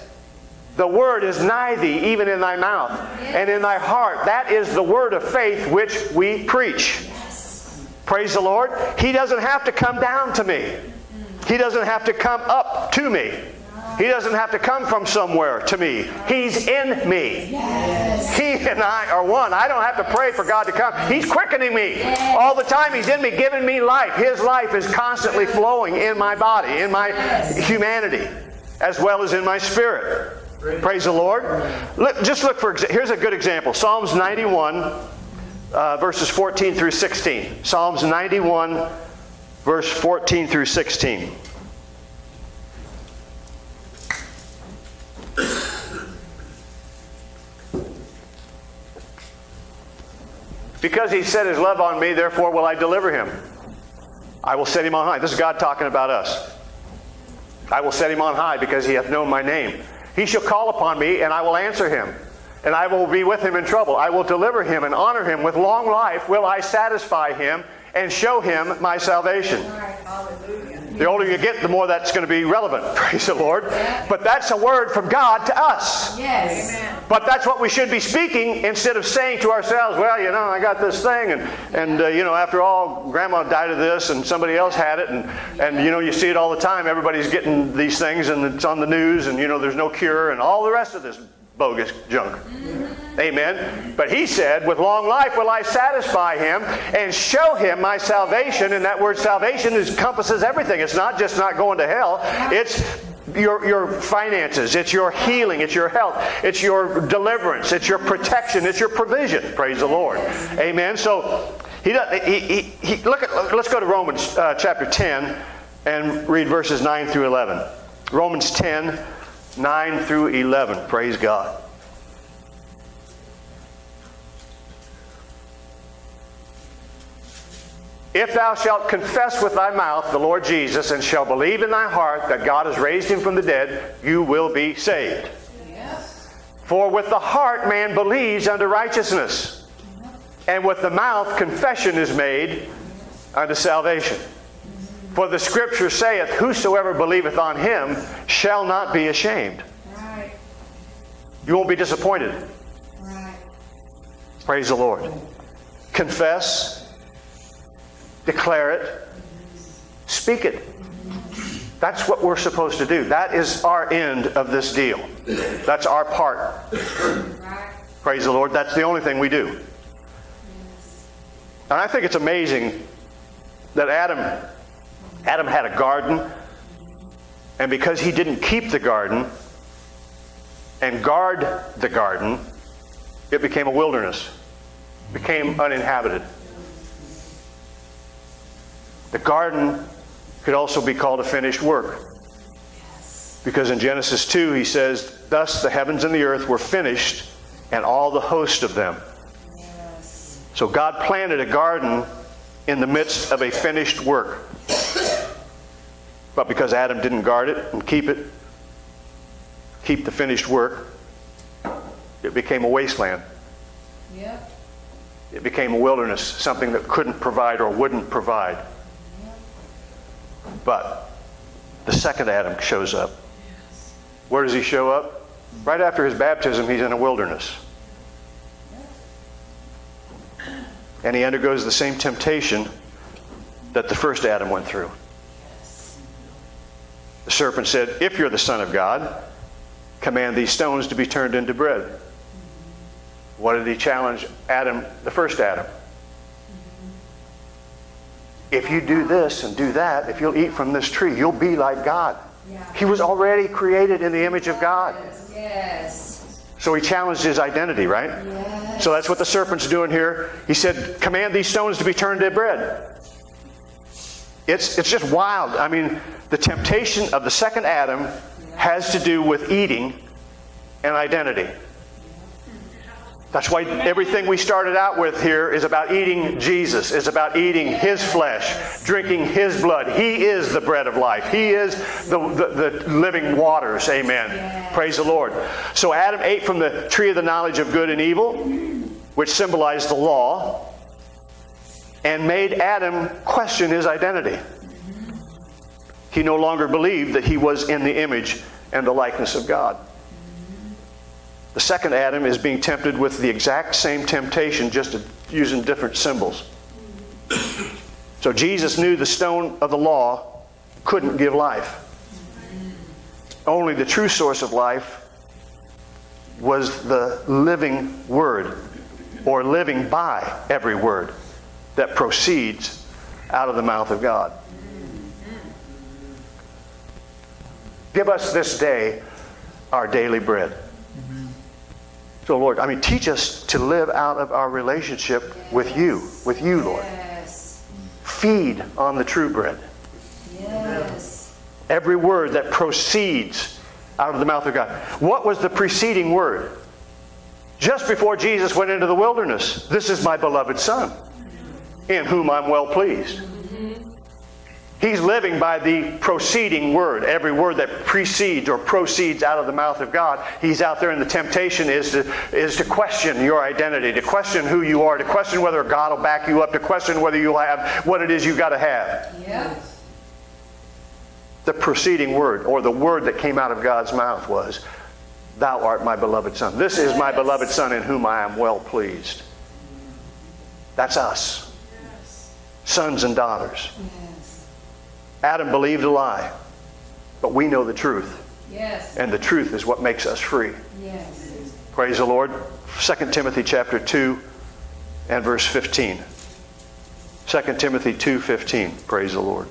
The word is nigh thee, even in thy mouth and in thy heart. That is the word of faith which we preach. Yes. Praise the Lord. He doesn't have to come down to me. He doesn't have to come up to me. He doesn't have to come from somewhere to me. He's in me. Yes. He and I are one. I don't have to pray for God to come. He's quickening me. Yes. All the time he's in me, giving me life. His life is constantly flowing in my body, in my yes. humanity, as well as in my spirit. Praise the Lord. Look, just look for, here's a good example. Psalms ninety-one, uh, verses fourteen through sixteen. Psalms ninety-one, verse fourteen through sixteen. Because he set his love on me, therefore will I deliver him. I will set him on high. This is God talking about us. I will set him on high because he hath known my name. He shall call upon me, and I will answer him. And I will be with him in trouble. I will deliver him and honor him. With long life will I satisfy him and show him my salvation. The older you get, the more that's going to be relevant. Praise the Lord. But that's a word from God to us. Yes. Amen. But that's what we should be speaking instead of saying to ourselves, well, you know, I got this thing. And, and uh, you know, after all, Grandma died of this and somebody else had it. And, and, you know, you see it all the time. Everybody's getting these things and it's on the news. And, you know, there's no cure and all the rest of this bogus junk. Mm-hmm. Amen. But he said, with long life will I satisfy him and show him my salvation. And that word salvation encompasses everything. It's not just not going to hell. It's your, your finances. It's your healing. It's your health. It's your deliverance. It's your protection. It's your provision. Praise the Lord. Amen. So he, he, he, he look at, let's go to Romans uh, chapter ten and read verses nine through eleven. Romans ten, nine through eleven. Praise God. If thou shalt confess with thy mouth the Lord Jesus, and shalt believe in thy heart that God has raised him from the dead, you will be saved. Yes. For with the heart man believes unto righteousness, and with the mouth confession is made unto salvation. For the scripture saith, whosoever believeth on him shall not be ashamed. Right. You won't be disappointed. Right. Praise the Lord. Confess. Declare it. Speak it. That's what we're supposed to do. That is our end of this deal. That's our part. Right. Praise the Lord. That's the only thing we do. Yes. And I think it's amazing that Adam... Adam had a garden, and because he didn't keep the garden and guard the garden, it became a wilderness, became uninhabited. The garden could also be called a finished work, because in Genesis two he says, thus the heavens and the earth were finished, and all the host of them. Yes. So God planted a garden in the midst of a finished work. But because Adam didn't guard it and keep it, keep the finished work, it became a wasteland. Yep. It became a wilderness, something that couldn't provide or wouldn't provide. Yep. But the second Adam shows up. Yes. Where does he show up? Right after his baptism, he's in a wilderness. Yep. And he undergoes the same temptation that the first Adam went through. The serpent said, if you're the Son of God, command these stones to be turned into bread. Mm-hmm. What did he challenge Adam, the first Adam? Mm-hmm. If you do this and do that, if you'll eat from this tree, you'll be like God. Yeah. He was already created in the image of God. Yes. So he challenged his identity, right? Yes. So that's what the serpent's doing here. He said, command these stones to be turned into bread. It's, it's just wild. I mean, the temptation of the second Adam has to do with eating and identity. That's why everything we started out with here is about eating Jesus. It's about eating his flesh, drinking his blood. He is the bread of life. He is the, the, the living waters. Amen. Praise the Lord. So Adam ate from the tree of the knowledge of good and evil, which symbolized the law, and made Adam question his identity. He no longer believed that he was in the image and the likeness of God. The second Adam is being tempted with the exact same temptation, just using different symbols. So Jesus knew the stone of the law couldn't give life. Only the true source of life was the living word, or living by every word that proceeds out of the mouth of God. Give us this day our daily bread. So Lord, I mean, teach us to live out of our relationship yes. with you, with you, Lord. Yes. Feed on the true bread. Yes. Every word that proceeds out of the mouth of God. What was the preceding word? Just before Jesus went into the wilderness, this is my beloved Son, in whom I'm well pleased. Mm-hmm. He's living by the proceeding word. Every word that precedes or proceeds out of the mouth of God, he's out there, and the temptation is to, is to question your identity, to question who you are, to question whether God will back you up, to question whether you'll have what it is you've got to have. Yes. The proceeding word, or the word that came out of God's mouth, was, "Thou art my beloved Son. This is my beloved Son in whom I am well pleased." That's us. Yes. Sons and daughters. Yes. Adam believed a lie, but we know the truth. Yes. And the truth is what makes us free. Yes. Praise the Lord. Second Timothy chapter two and verse fifteen. Second Timothy two fifteen. Praise the Lord.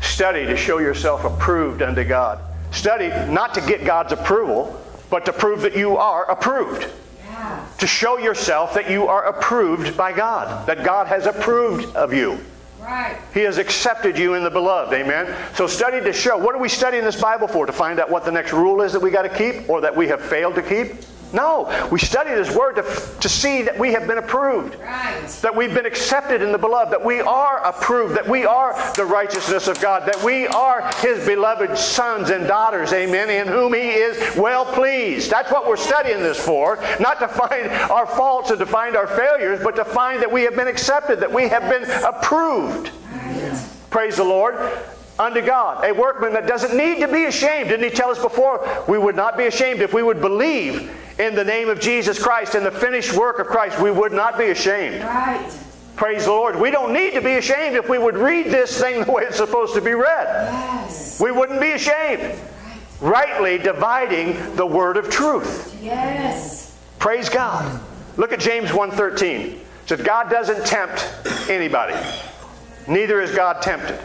Study to show yourself approved unto God. Study not to get God's approval, but to prove that you are approved. Yeah. To show yourself that you are approved by God, that God has approved of you. Right. He has accepted you in the beloved. Amen. So study to show. What are we studying this Bible for? To find out what the next rule is that we got to keep, or that we have failed to keep? No, we study this word to, to see that we have been approved, right. That we've been accepted in the beloved, that we are approved, that we are the righteousness of God, that we are His beloved sons and daughters, amen, in whom He is well pleased. That's what we're studying this for, not to find our faults and to find our failures, but to find that we have been accepted, that we have been approved. Right. Praise the Lord. Unto God, a workman that doesn't need to be ashamed. Didn't He tell us before we would not be ashamed if we would believe in the name of Jesus Christ and the finished work of Christ? We would not be ashamed. Right. Praise the Lord. We don't need to be ashamed if we would read this thing the way it's supposed to be read. Yes. We wouldn't be ashamed. Right. Rightly dividing the word of truth. Yes. Praise God. Look at James one thirteen. It said, God doesn't tempt anybody. Neither is God tempted.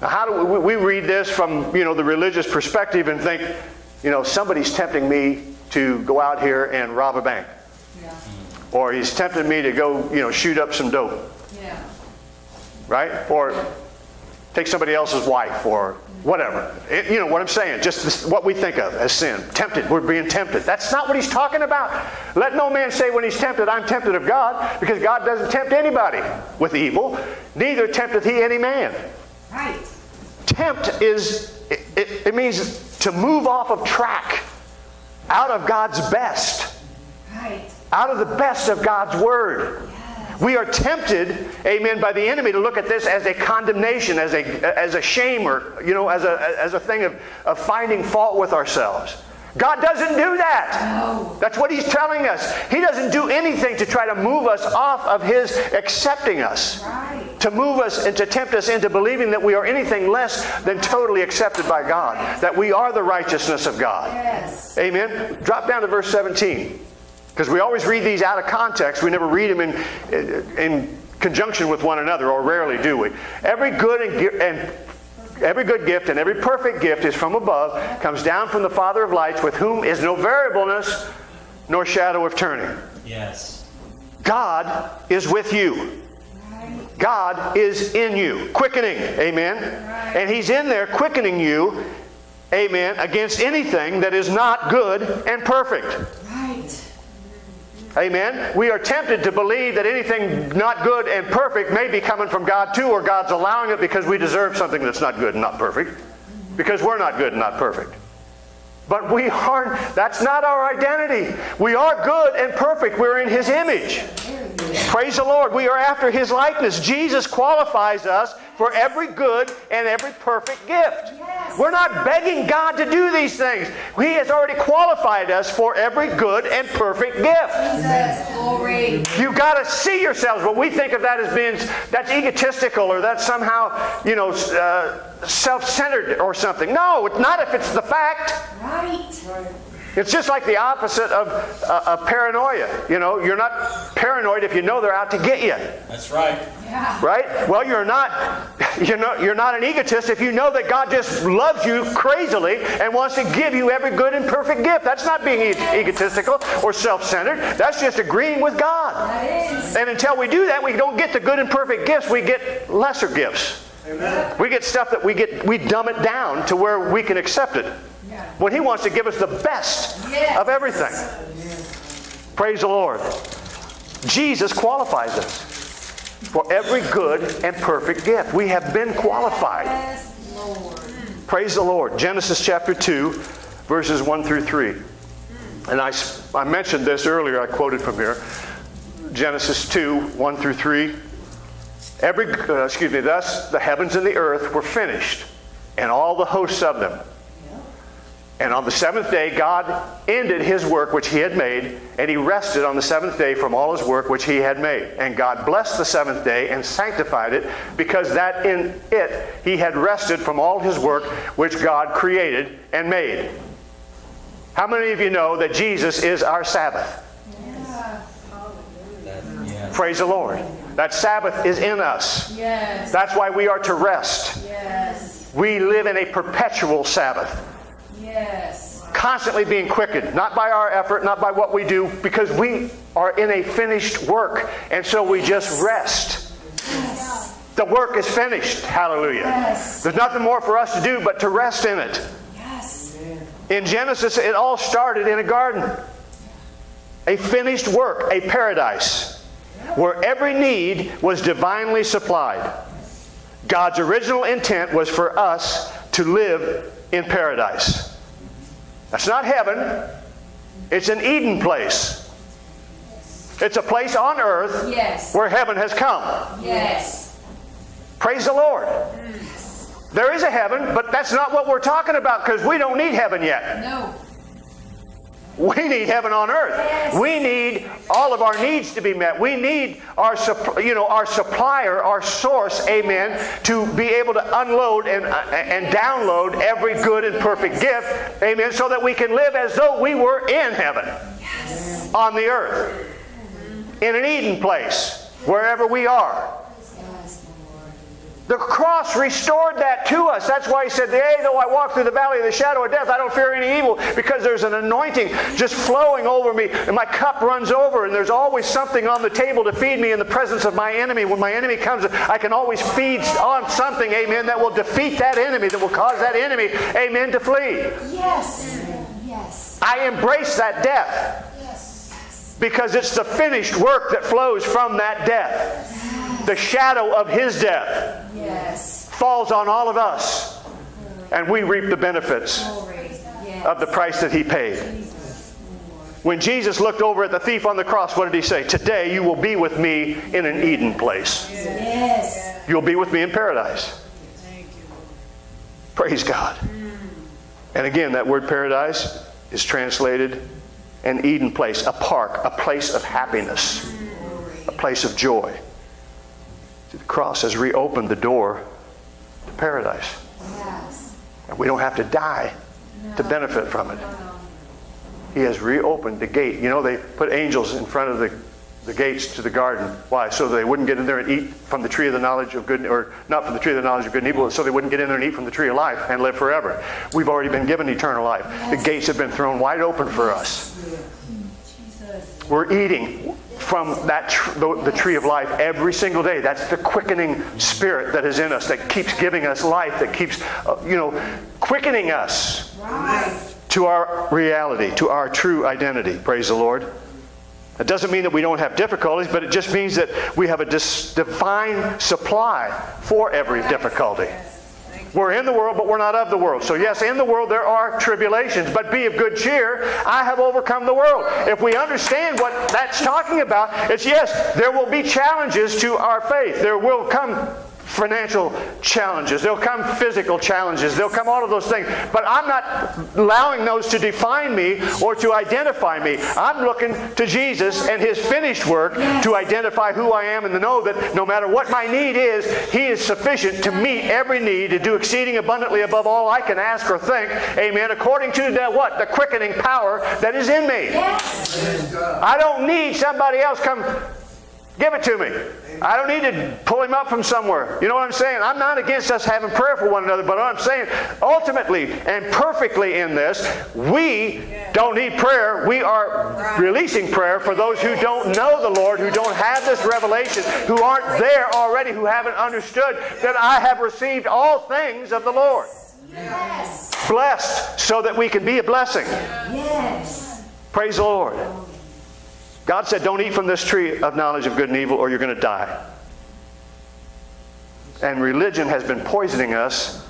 Now, how do we, we read this from, you know, the religious perspective and think, you know, somebody's tempting me to go out here and rob a bank. Yeah. Or he's tempting me to go, you know, shoot up some dope. Yeah. Right? Or take somebody else's wife or whatever. It, you know what I'm saying? Just this, what we think of as sin. Tempted. We're being tempted. That's not what He's talking about. Let no man say when he's tempted, I'm tempted of God, because God doesn't tempt anybody with evil. Neither tempteth He any man. Right. Tempt is, it, it, it means to move off of track, out of God's best, right. Out of the best of God's Word. Yes. We are tempted, amen, by the enemy to look at this as a condemnation, as a, as a shame, or, you know, as a, as a thing of, of finding fault with ourselves. God doesn't do that. No. That's what He's telling us. He doesn't do anything to try to move us off of His accepting us. Right. To move us and to tempt us into believing that we are anything less than totally accepted by God. That we are the righteousness of God. Yes. Amen. Drop down to verse seventeen. Because we always read these out of context. We never read them in, in conjunction with one another, or rarely do we. Every good and, and Every good gift and every perfect gift is from above, comes down from the Father of lights, with whom is no variableness, nor shadow of turning. Yes. God is with you. God is in you. Quickening. Amen. Right. And He's in there quickening you, amen, against anything that is not good and perfect. Right. Amen. We are tempted to believe that anything not good and perfect may be coming from God too, or God's allowing it because we deserve something that's not good and not perfect. Because we're not good and not perfect. But we aren't. That's not our identity. We are good and perfect. We're in His image. Praise the Lord. We are after His likeness. Jesus qualifies us for every good and every perfect gift. Yes. We're not begging God to do these things. He has already qualified us for every good and perfect gift. Jesus, glory. You've got to see yourselves. What we think of that as being, that's egotistical, or that's somehow, you know, uh, self-centered or something. No, it's not if it's the fact. Right. It's just like the opposite of, uh, of paranoia. You know, you're not paranoid if you know they're out to get you. That's right. Yeah. Right? Well, you're not, you're not, you're not an egotist if you know that God just loves you crazily and wants to give you every good and perfect gift. That's not being e egotistical or self-centered. That's just agreeing with God. That is. And until we do that, we don't get the good and perfect gifts. We get lesser gifts. Amen. We get stuff that we get, we dumb it down to where we can accept it. When He wants to give us the best, yes, of everything. Yes. Praise the Lord. Jesus qualifies us for every good and perfect gift. We have been qualified. Yes, Lord. Praise the Lord. Genesis chapter two, verses one through three. And I, I mentioned this earlier. I quoted from here. Genesis two, one through three. Every, uh, excuse me, thus the heavens and the earth were finished, and all the hosts of them. And on the seventh day, God ended his work which he had made, and he rested on the seventh day from all his work which he had made. And God blessed the seventh day and sanctified it, because that in it he had rested from all his work which God created and made. How many of you know that Jesus is our Sabbath? Yes. Yes. Praise the Lord. That Sabbath is in us. Yes. That's why we are to rest. Yes. We live in a perpetual Sabbath. Yes. Constantly being quickened, not by our effort, not by what we do, because we are in a finished work, and so we just rest. Yes. The work is finished. Hallelujah. Yes. There's nothing more for us to do but to rest in it. Yes. In Genesis, it all started in a garden. A finished work, a paradise, where every need was divinely supplied. God's original intent was for us to live in paradise. That's not heaven. It's an Eden place. It's a place on earth, yes, where heaven has come. Yes. Praise the Lord. Yes. There is a heaven, but that's not what we're talking about, because we don't need heaven yet. No. We need heaven on earth. Yes. We need all of our needs to be met. We need our, you know, our supplier, our source, amen, to be able to unload and, and download every good and perfect gift, amen, so that we can live as though we were in heaven, yes, on the earth, in an Eden place, wherever we are. The cross restored that to us. That's why he said, yea, though I walk through the valley of the shadow of death, I don't fear any evil, because there's an anointing just flowing over me, and my cup runs over, and there's always something on the table to feed me in the presence of my enemy. When my enemy comes, I can always feed on something, amen, that will defeat that enemy, that will cause that enemy, amen, to flee. Yes. Yes. I embrace that death, yes, because it's the finished work that flows from that death. The shadow of his death. Yes. Falls on all of us, and we reap the benefits, yes, of the price that he paid. Jesus. When Jesus looked over at the thief on the cross, what did he say? Today you will be with me in an Eden place. Yes. You'll be with me in paradise. Thank you. Praise God. Mm. And again, that word paradise is translated an Eden place, a park, a place of happiness, mm, a place of joy. The cross has reopened the door to paradise. Yes. And we don't have to die, no, to benefit from it. No. He has reopened the gate. You know, they put angels in front of the, the gates to the garden. Why? So they wouldn't get in there and eat from the tree of the knowledge of good, or not from the tree of the knowledge of good and evil, so they wouldn't get in there and eat from the tree of life and live forever. We've already been given eternal life. Yes. The gates have been thrown wide open for us. Jesus. We're eating from that tr the, the tree of life every single day. That's the quickening spirit that is in us, that keeps giving us life, that keeps, uh, you know, quickening us, right, to our reality, to our true identity. Praise the Lord. It doesn't mean that we don't have difficulties, but it just means that we have a dis divine supply for every difficulty. We're in the world, but we're not of the world. So yes, in the world there are tribulations, but be of good cheer, I have overcome the world. If we understand what that's talking about, it's yes, there will be challenges to our faith. There will come financial challenges. There'll come physical challenges. There'll come all of those things. But I'm not allowing those to define me or to identify me. I'm looking to Jesus and his finished work to identify who I am, and to know that no matter what my need is, he is sufficient to meet every need, to do exceeding abundantly above all I can ask or think. Amen. According to the what? The quickening power that is in me. Yes. I don't need somebody else come give it to me. I don't need to pull him up from somewhere. You know what I'm saying? I'm not against us having prayer for one another, but what I'm saying, ultimately and perfectly in this, we don't need prayer. We are releasing prayer for those who don't know the Lord, who don't have this revelation, who aren't there already, who haven't understood that I have received all things of the Lord. Yes. Blessed, so that we can be a blessing. Yes. Praise the Lord. God said, don't eat from this tree of knowledge of good and evil or you're going to die. And religion has been poisoning us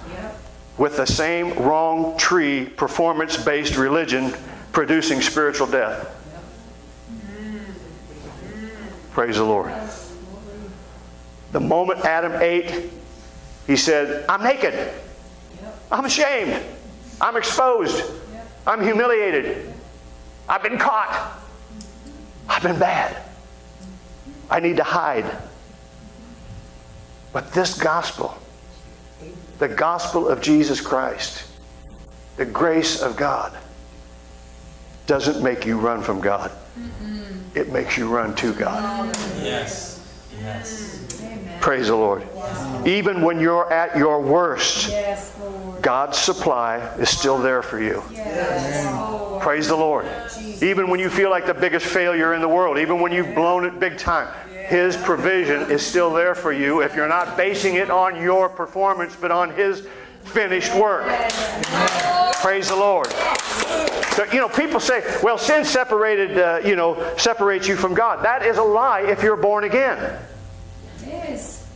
with the same wrong tree, performance-based religion producing spiritual death. Praise the Lord. The moment Adam ate, he said, I'm naked. I'm ashamed. I'm exposed. I'm humiliated. I've been caught. I've been bad. I need to hide. But this gospel, the gospel of Jesus Christ, the grace of God, doesn't make you run from God. Mm-mm. It makes you run to God. Yes. Yes. Amen. Praise the Lord. Yes. Even when you're at your worst, yes, Lord. God's supply is still there for you. Yes. Yes. Praise the Lord. Jesus. Even when you feel like the biggest failure in the world, even when you've blown it big time, His provision is still there for you if you're not basing it on your performance but on His finished work. Yes. Praise the Lord. So, you know, people say, well, sin separated, uh, you know, separates you from God. That is a lie if you're born again. Yes.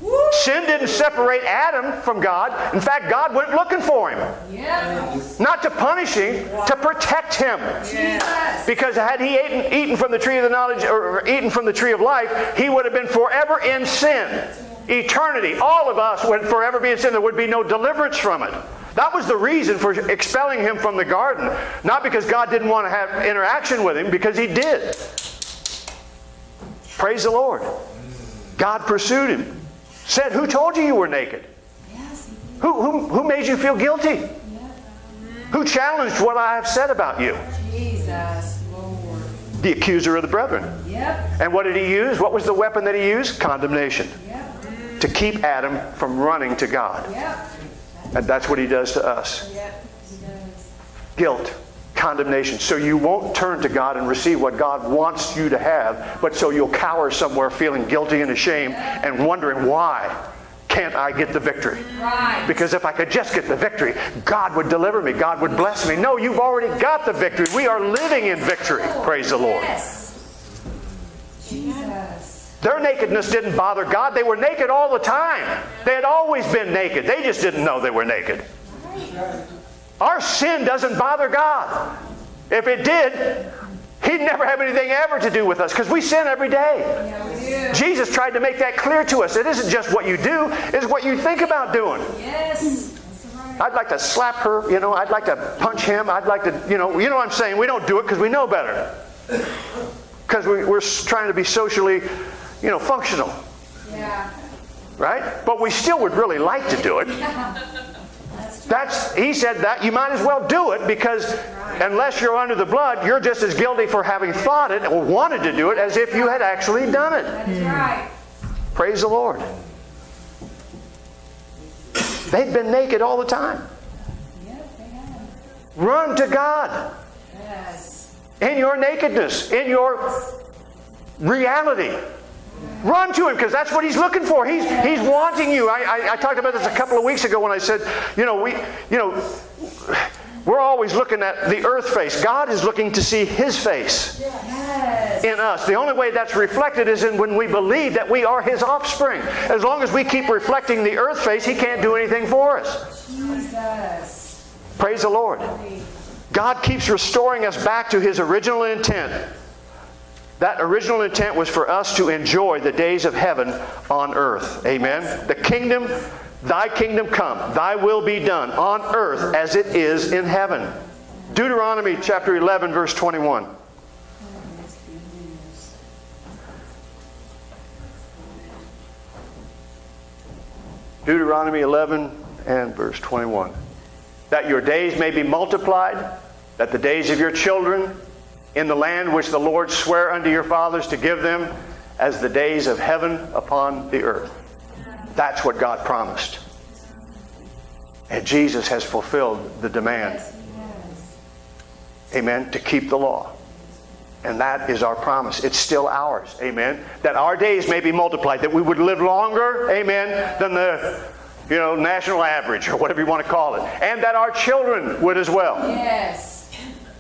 Sin didn't separate Adam from God. In fact, God went looking for him. Yes. Not to punish him, to protect him. Yes. Because had he eaten, eaten from the tree of the knowledge, or eaten from the tree of life, he would have been forever in sin. Eternity. All of us would forever be in sin. There would be no deliverance from it. That was the reason for expelling him from the garden. Not because God didn't want to have interaction with him, because he did. Praise the Lord. God pursued him. Said, who told you you were naked? Yes, who, who, who made you feel guilty? Yeah. Who challenged what I have said about you? Jesus, Lord. The accuser of the brethren. Yep. And what did he use? What was the weapon that he used? Condemnation. Yep. To keep Adam from running to God. Yep. And that's what he does to us. Yep. He does. Guilt. Condemnation. So you won't turn to God and receive what God wants you to have, but so you'll cower somewhere feeling guilty and ashamed and wondering, why can't I get the victory? Right. Because if I could just get the victory, God would deliver me. God would bless me. No, you've already got the victory. We are living in victory. Praise the Lord. Yes. Jesus. Their nakedness didn't bother God. They were naked all the time. They had always been naked. They just didn't know they were naked. Right. Our sin doesn't bother God. If it did, He'd never have anything ever to do with us because we sin every day. Yeah, Jesus tried to make that clear to us. It isn't just what you do, it's what you think about doing. Yes. Right. I'd like to slap her, you know, I'd like to punch him, I'd like to, you know, you know what I'm saying? We don't do it because we know better. Because we, we're trying to be socially, you know, functional. Yeah. Right? But we still would really like to do it. Yeah. That's, he said that you might as well do it because unless you're under the blood, you're just as guilty for having thought it or wanted to do it as if you had actually done it. That's right. Praise the Lord. They've been naked all the time. Run to God. In your nakedness, in your reality. Run to Him because that's what He's looking for. He's, he's wanting you. I, I, I talked about this a couple of weeks ago when I said, you know, we, you know, we're always looking at the earth face. God is looking to see His face yes. in us. The only way that's reflected is in when we believe that we are His offspring. As long as we keep reflecting the earth face, He can't do anything for us. Jesus. Praise the Lord. God keeps restoring us back to His original intent. That original intent was for us to enjoy the days of heaven on earth. Amen. The kingdom, thy kingdom come, thy will be done on earth as it is in heaven. Deuteronomy chapter eleven, verse twenty-one. Deuteronomy eleven and verse twenty-one. That your days may be multiplied, that the days of your children in the land which the Lord sware unto your fathers to give them as the days of heaven upon the earth. That's what God promised. And Jesus has fulfilled the demand. Amen. To keep the law. And that is our promise. It's still ours. Amen. That our days may be multiplied. That we would live longer. Amen. Than the, you know, national average or whatever you want to call it. And that our children would as well. Yes.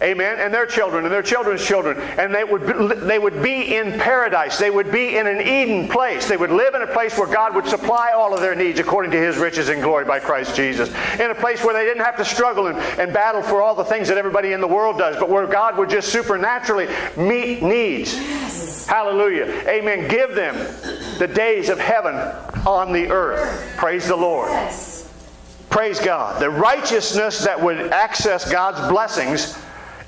Amen. And their children and their children's children. And they would, be, they would be in paradise. They would be in an Eden place. They would live in a place where God would supply all of their needs according to His riches and glory by Christ Jesus. In a place where they didn't have to struggle and, and battle for all the things that everybody in the world does, but where God would just supernaturally meet needs. Yes. Hallelujah. Amen. Give them the days of heaven on the earth. Praise the Lord. Yes. Praise God. The righteousness that would access God's blessings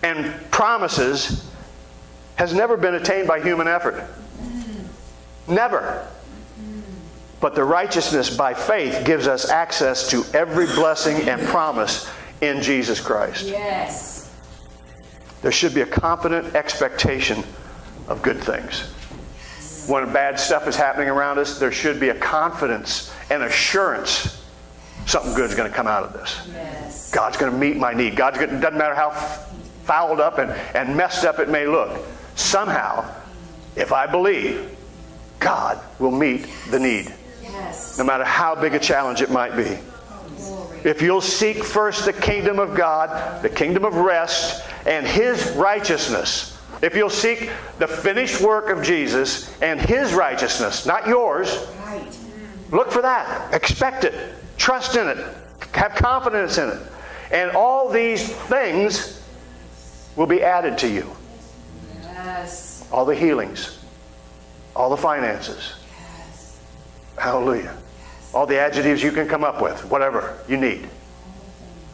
and promises has never been attained by human effort. Never. But the righteousness by faith gives us access to every blessing and promise in Jesus Christ. Yes. There should be a confident expectation of good things. Yes. When bad stuff is happening around us, there should be a confidence and assurance something good is going to come out of this. Yes. God's going to meet my need. God's going to, it doesn't matter how fouled up and, and messed up it may look. Somehow, if I believe, God will meet the need. Yes. No matter how big a challenge it might be. If you'll seek first the kingdom of God, the kingdom of rest, and His righteousness. If you'll seek the finished work of Jesus and His righteousness, not yours. Right. Look for that. Expect it. Trust in it. Have confidence in it. And all these things will be added to you. Yes. All the healings. All the finances. Yes. Hallelujah. Yes. All the adjectives you can come up with. Whatever you need.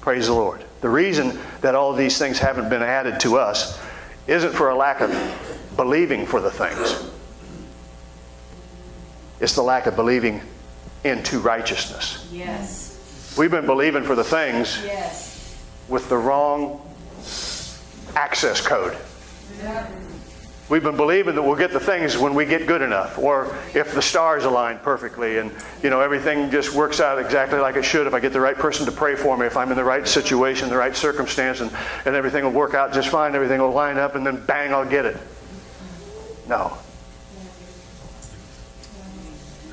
Praise the Lord. The reason that all of these things haven't been added to us isn't for a lack of believing for the things. It's the lack of believing into righteousness. Yes. We've been believing for the things yes. with the wrong access code. Yeah. We've been believing that we'll get the things when we get good enough, or if the stars align perfectly and, you know, everything just works out exactly like it should if I get the right person to pray for me, if I'm in the right situation, the right circumstance, and, and everything will work out just fine, everything will line up, and then bang, I'll get it. No.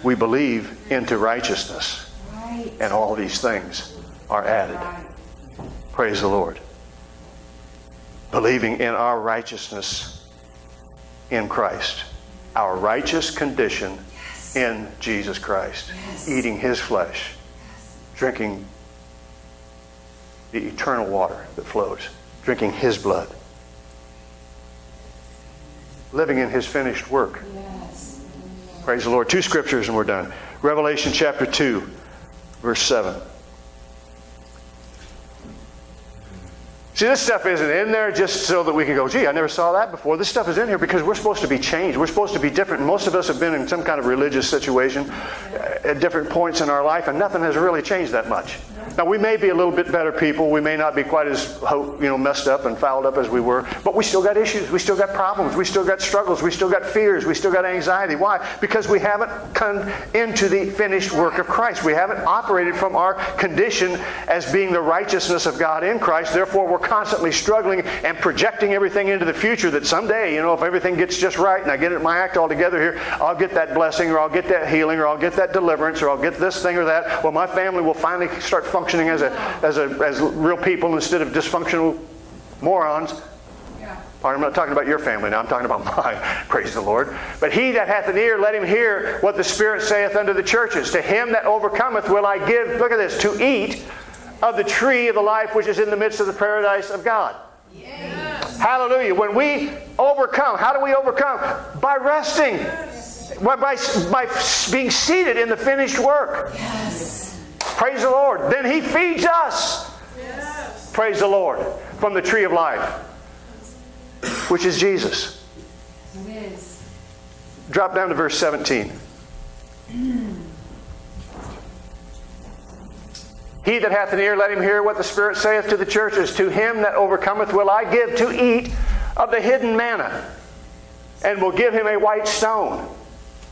We believe into righteousness, and all these things are added. Praise the Lord. Believing in our righteousness in Christ, our righteous condition yes. in Jesus Christ, yes. eating His flesh, yes. drinking the eternal water that flows, drinking His blood, living in His finished work. Yes. Praise the Lord. Two scriptures and we're done. Revelation chapter two, verse seven. See, this stuff isn't in there just so that we can go, gee, I never saw that before. This stuff is in here because we're supposed to be changed. We're supposed to be different. Most of us have been in some kind of religious situation at different points in our life, and nothing has really changed that much. Now, we may be a little bit better people. We may not be quite as, you know, messed up and fouled up as we were, but we still got issues. We still got problems. We still got struggles. We still got fears. We still got anxiety. Why? Because we haven't come into the finished work of Christ. We haven't operated from our condition as being the righteousness of God in Christ. Therefore, we're constantly struggling and projecting everything into the future that someday, you know, if everything gets just right and I get my act all together here, I'll get that blessing, or I'll get that healing, or I'll get that deliverance, or I'll get this thing or that. Well, my family will finally start functioning as a as a as real people instead of dysfunctional morons. Yeah. I'm not talking about your family now. I'm talking about mine. Praise the Lord. But he that hath an ear, let him hear what the Spirit saith unto the churches. To him that overcometh will I give, look at this, to eat of the tree of the life which is in the midst of the paradise of God. Yes. Hallelujah. When we overcome, how do we overcome? By resting. Yes. By, by, by being seated in the finished work. Yes. Praise the Lord. Then He feeds us. Yes. Praise the Lord. From the tree of life, which is Jesus. It is. Drop down to verse seventeen. He that hath an ear, let him hear what the Spirit saith to the churches. To him that overcometh will I give to eat of the hidden manna, and will give him a white stone.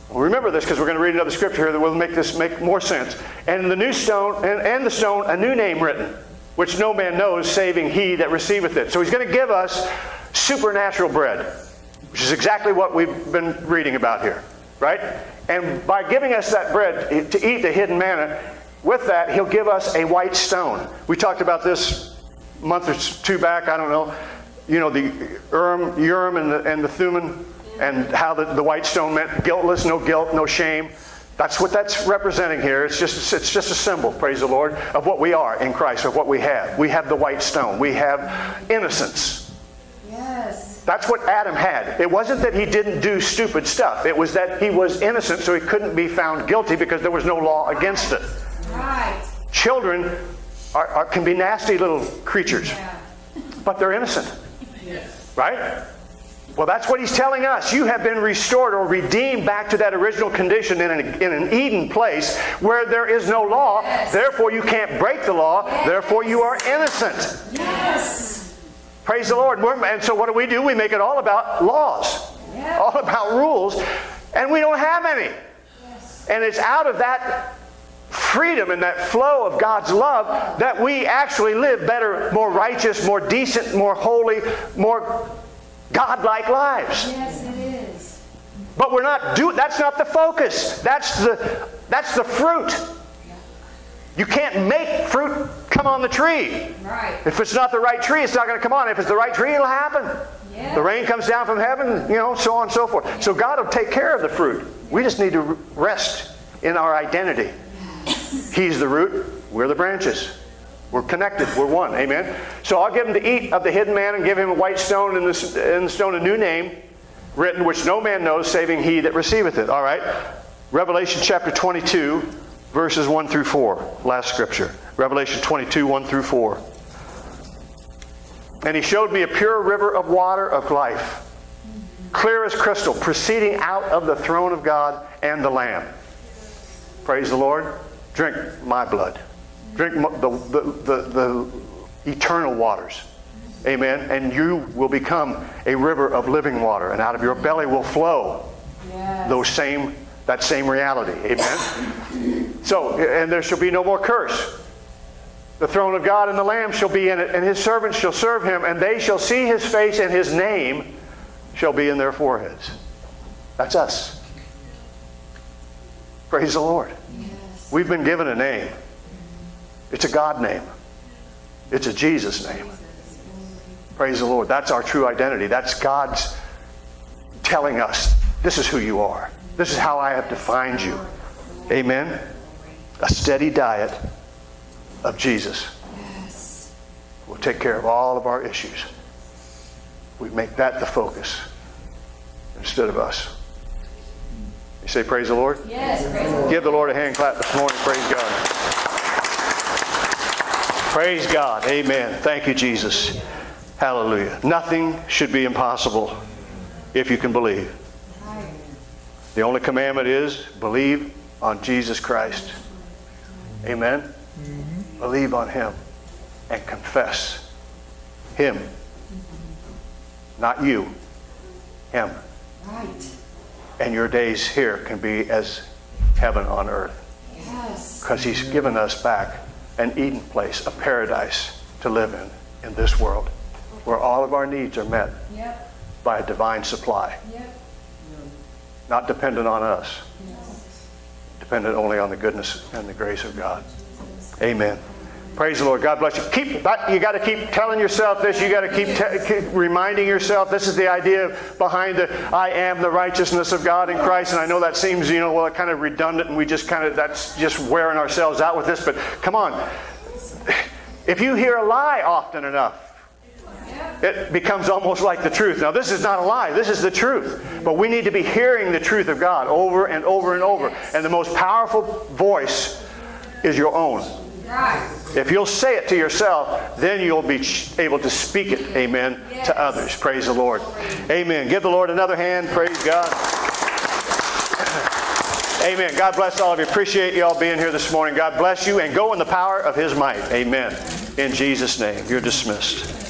Well, remember this, because we're going to read another scripture here that will make this make more sense. And the new stone, and, and the stone, a new name written, which no man knows, saving he that receiveth it. So He's going to give us supernatural bread, which is exactly what we've been reading about here, right? And by giving us that bread to eat the hidden manna, with that, He'll give us a white stone. We talked about this a month or two back, I don't know, you know, the Urim, Urim and the, and the Thummim, and how the, the white stone meant guiltless, no guilt, no shame. That's what that's representing here. It's just, it's just a symbol, praise the Lord, of what we are in Christ, of what we have. We have the white stone. We have innocence. Yes. That's what Adam had. It wasn't that he didn't do stupid stuff. It was that he was innocent, so he couldn't be found guilty because there was no law against it. Right. Children are, are, can be nasty little creatures, yeah. But they're innocent. Yes. Right? Well, that's what he's telling us. You have been restored or redeemed back to that original condition in an, in an Eden place where there is no law. Yes. Therefore, you can't break the law. Yes. Therefore, you are innocent. Yes. Praise the Lord. We're, and so what do we do? We make it all about laws, yes. All about rules, and we don't have any. Yes. And it's out of that freedom and that flow of God's love that we actually live better, more righteous, more decent, more holy, more God-like lives. Yes, it is. But we're not do that's not the focus. That's the that's the fruit. You can't make fruit come on the tree. Right. If it's not the right tree, it's not going to come on. If it's the right tree, it'll happen. Yeah. The rain comes down from heaven, you know, so on and so forth. Yeah. So God will take care of the fruit. We just need to rest in our identity. Yes. He's the root, we're the branches. We're connected. We're one. Amen. So I'll give him to eat of the hidden man and give him a white stone and in the stone a new name written, which no man knows, saving he that receiveth it. All right. Revelation chapter twenty-two, verses one through four. Last scripture. Revelation twenty-two, one through four. And he showed me a pure river of water of life, clear as crystal, proceeding out of the throne of God and the Lamb. Praise the Lord. Drink my blood. Drink the, the, the, the eternal waters. Amen. And you will become a river of living water. And out of your belly will flow yes. those same, that same reality. Amen. So, and there shall be no more curse. The throne of God and the Lamb shall be in it, and his servants shall serve him, and they shall see his face, and his name shall be in their foreheads. That's us. Praise the Lord. Yes. We've been given a name. It's a God name. It's a Jesus name. Praise the Lord. That's our true identity. That's God's telling us, this is who you are. This is how I have defined you. Amen? A steady diet of Jesus. Yes. We'll take care of all of our issues. We make that the focus instead of us. You say praise the Lord? Yes, praise the Lord. Give the Lord a hand clap this morning. Praise God. Praise God. Amen. Thank you, Jesus. Hallelujah. Nothing should be impossible if you can believe. The only commandment is believe on Jesus Christ. Amen. Mm-hmm. Believe on him and confess him. Mm-hmm. Not you. Him. Right. And your days here can be as heaven on earth. Yes. Because he's given us back an Eden place, a paradise to live in, in this world, where all of our needs are met yep. by a divine supply. Yep. Not dependent on us, yes. dependent only on the goodness and the grace of God. Amen. Praise the Lord. God bless you. Keep, you got to keep telling yourself this. You got to keep, keep reminding yourself. This is the idea behind the "I am the righteousness of God in Christ." And I know that seems, you know, well, kind of redundant, and we just kind of that's just wearing ourselves out with this. But come on, if you hear a lie often enough, it becomes almost like the truth. Now, this is not a lie. This is the truth. But we need to be hearing the truth of God over and over and over. And the most powerful voice is your own. If you'll say it to yourself, then you'll be able to speak it, amen, yes. to others. Praise the Lord. Amen. Give the Lord another hand. Praise God. Amen. God bless all of you. Appreciate you all being here this morning. God bless you, and go in the power of his might. Amen. In Jesus' name, you're dismissed.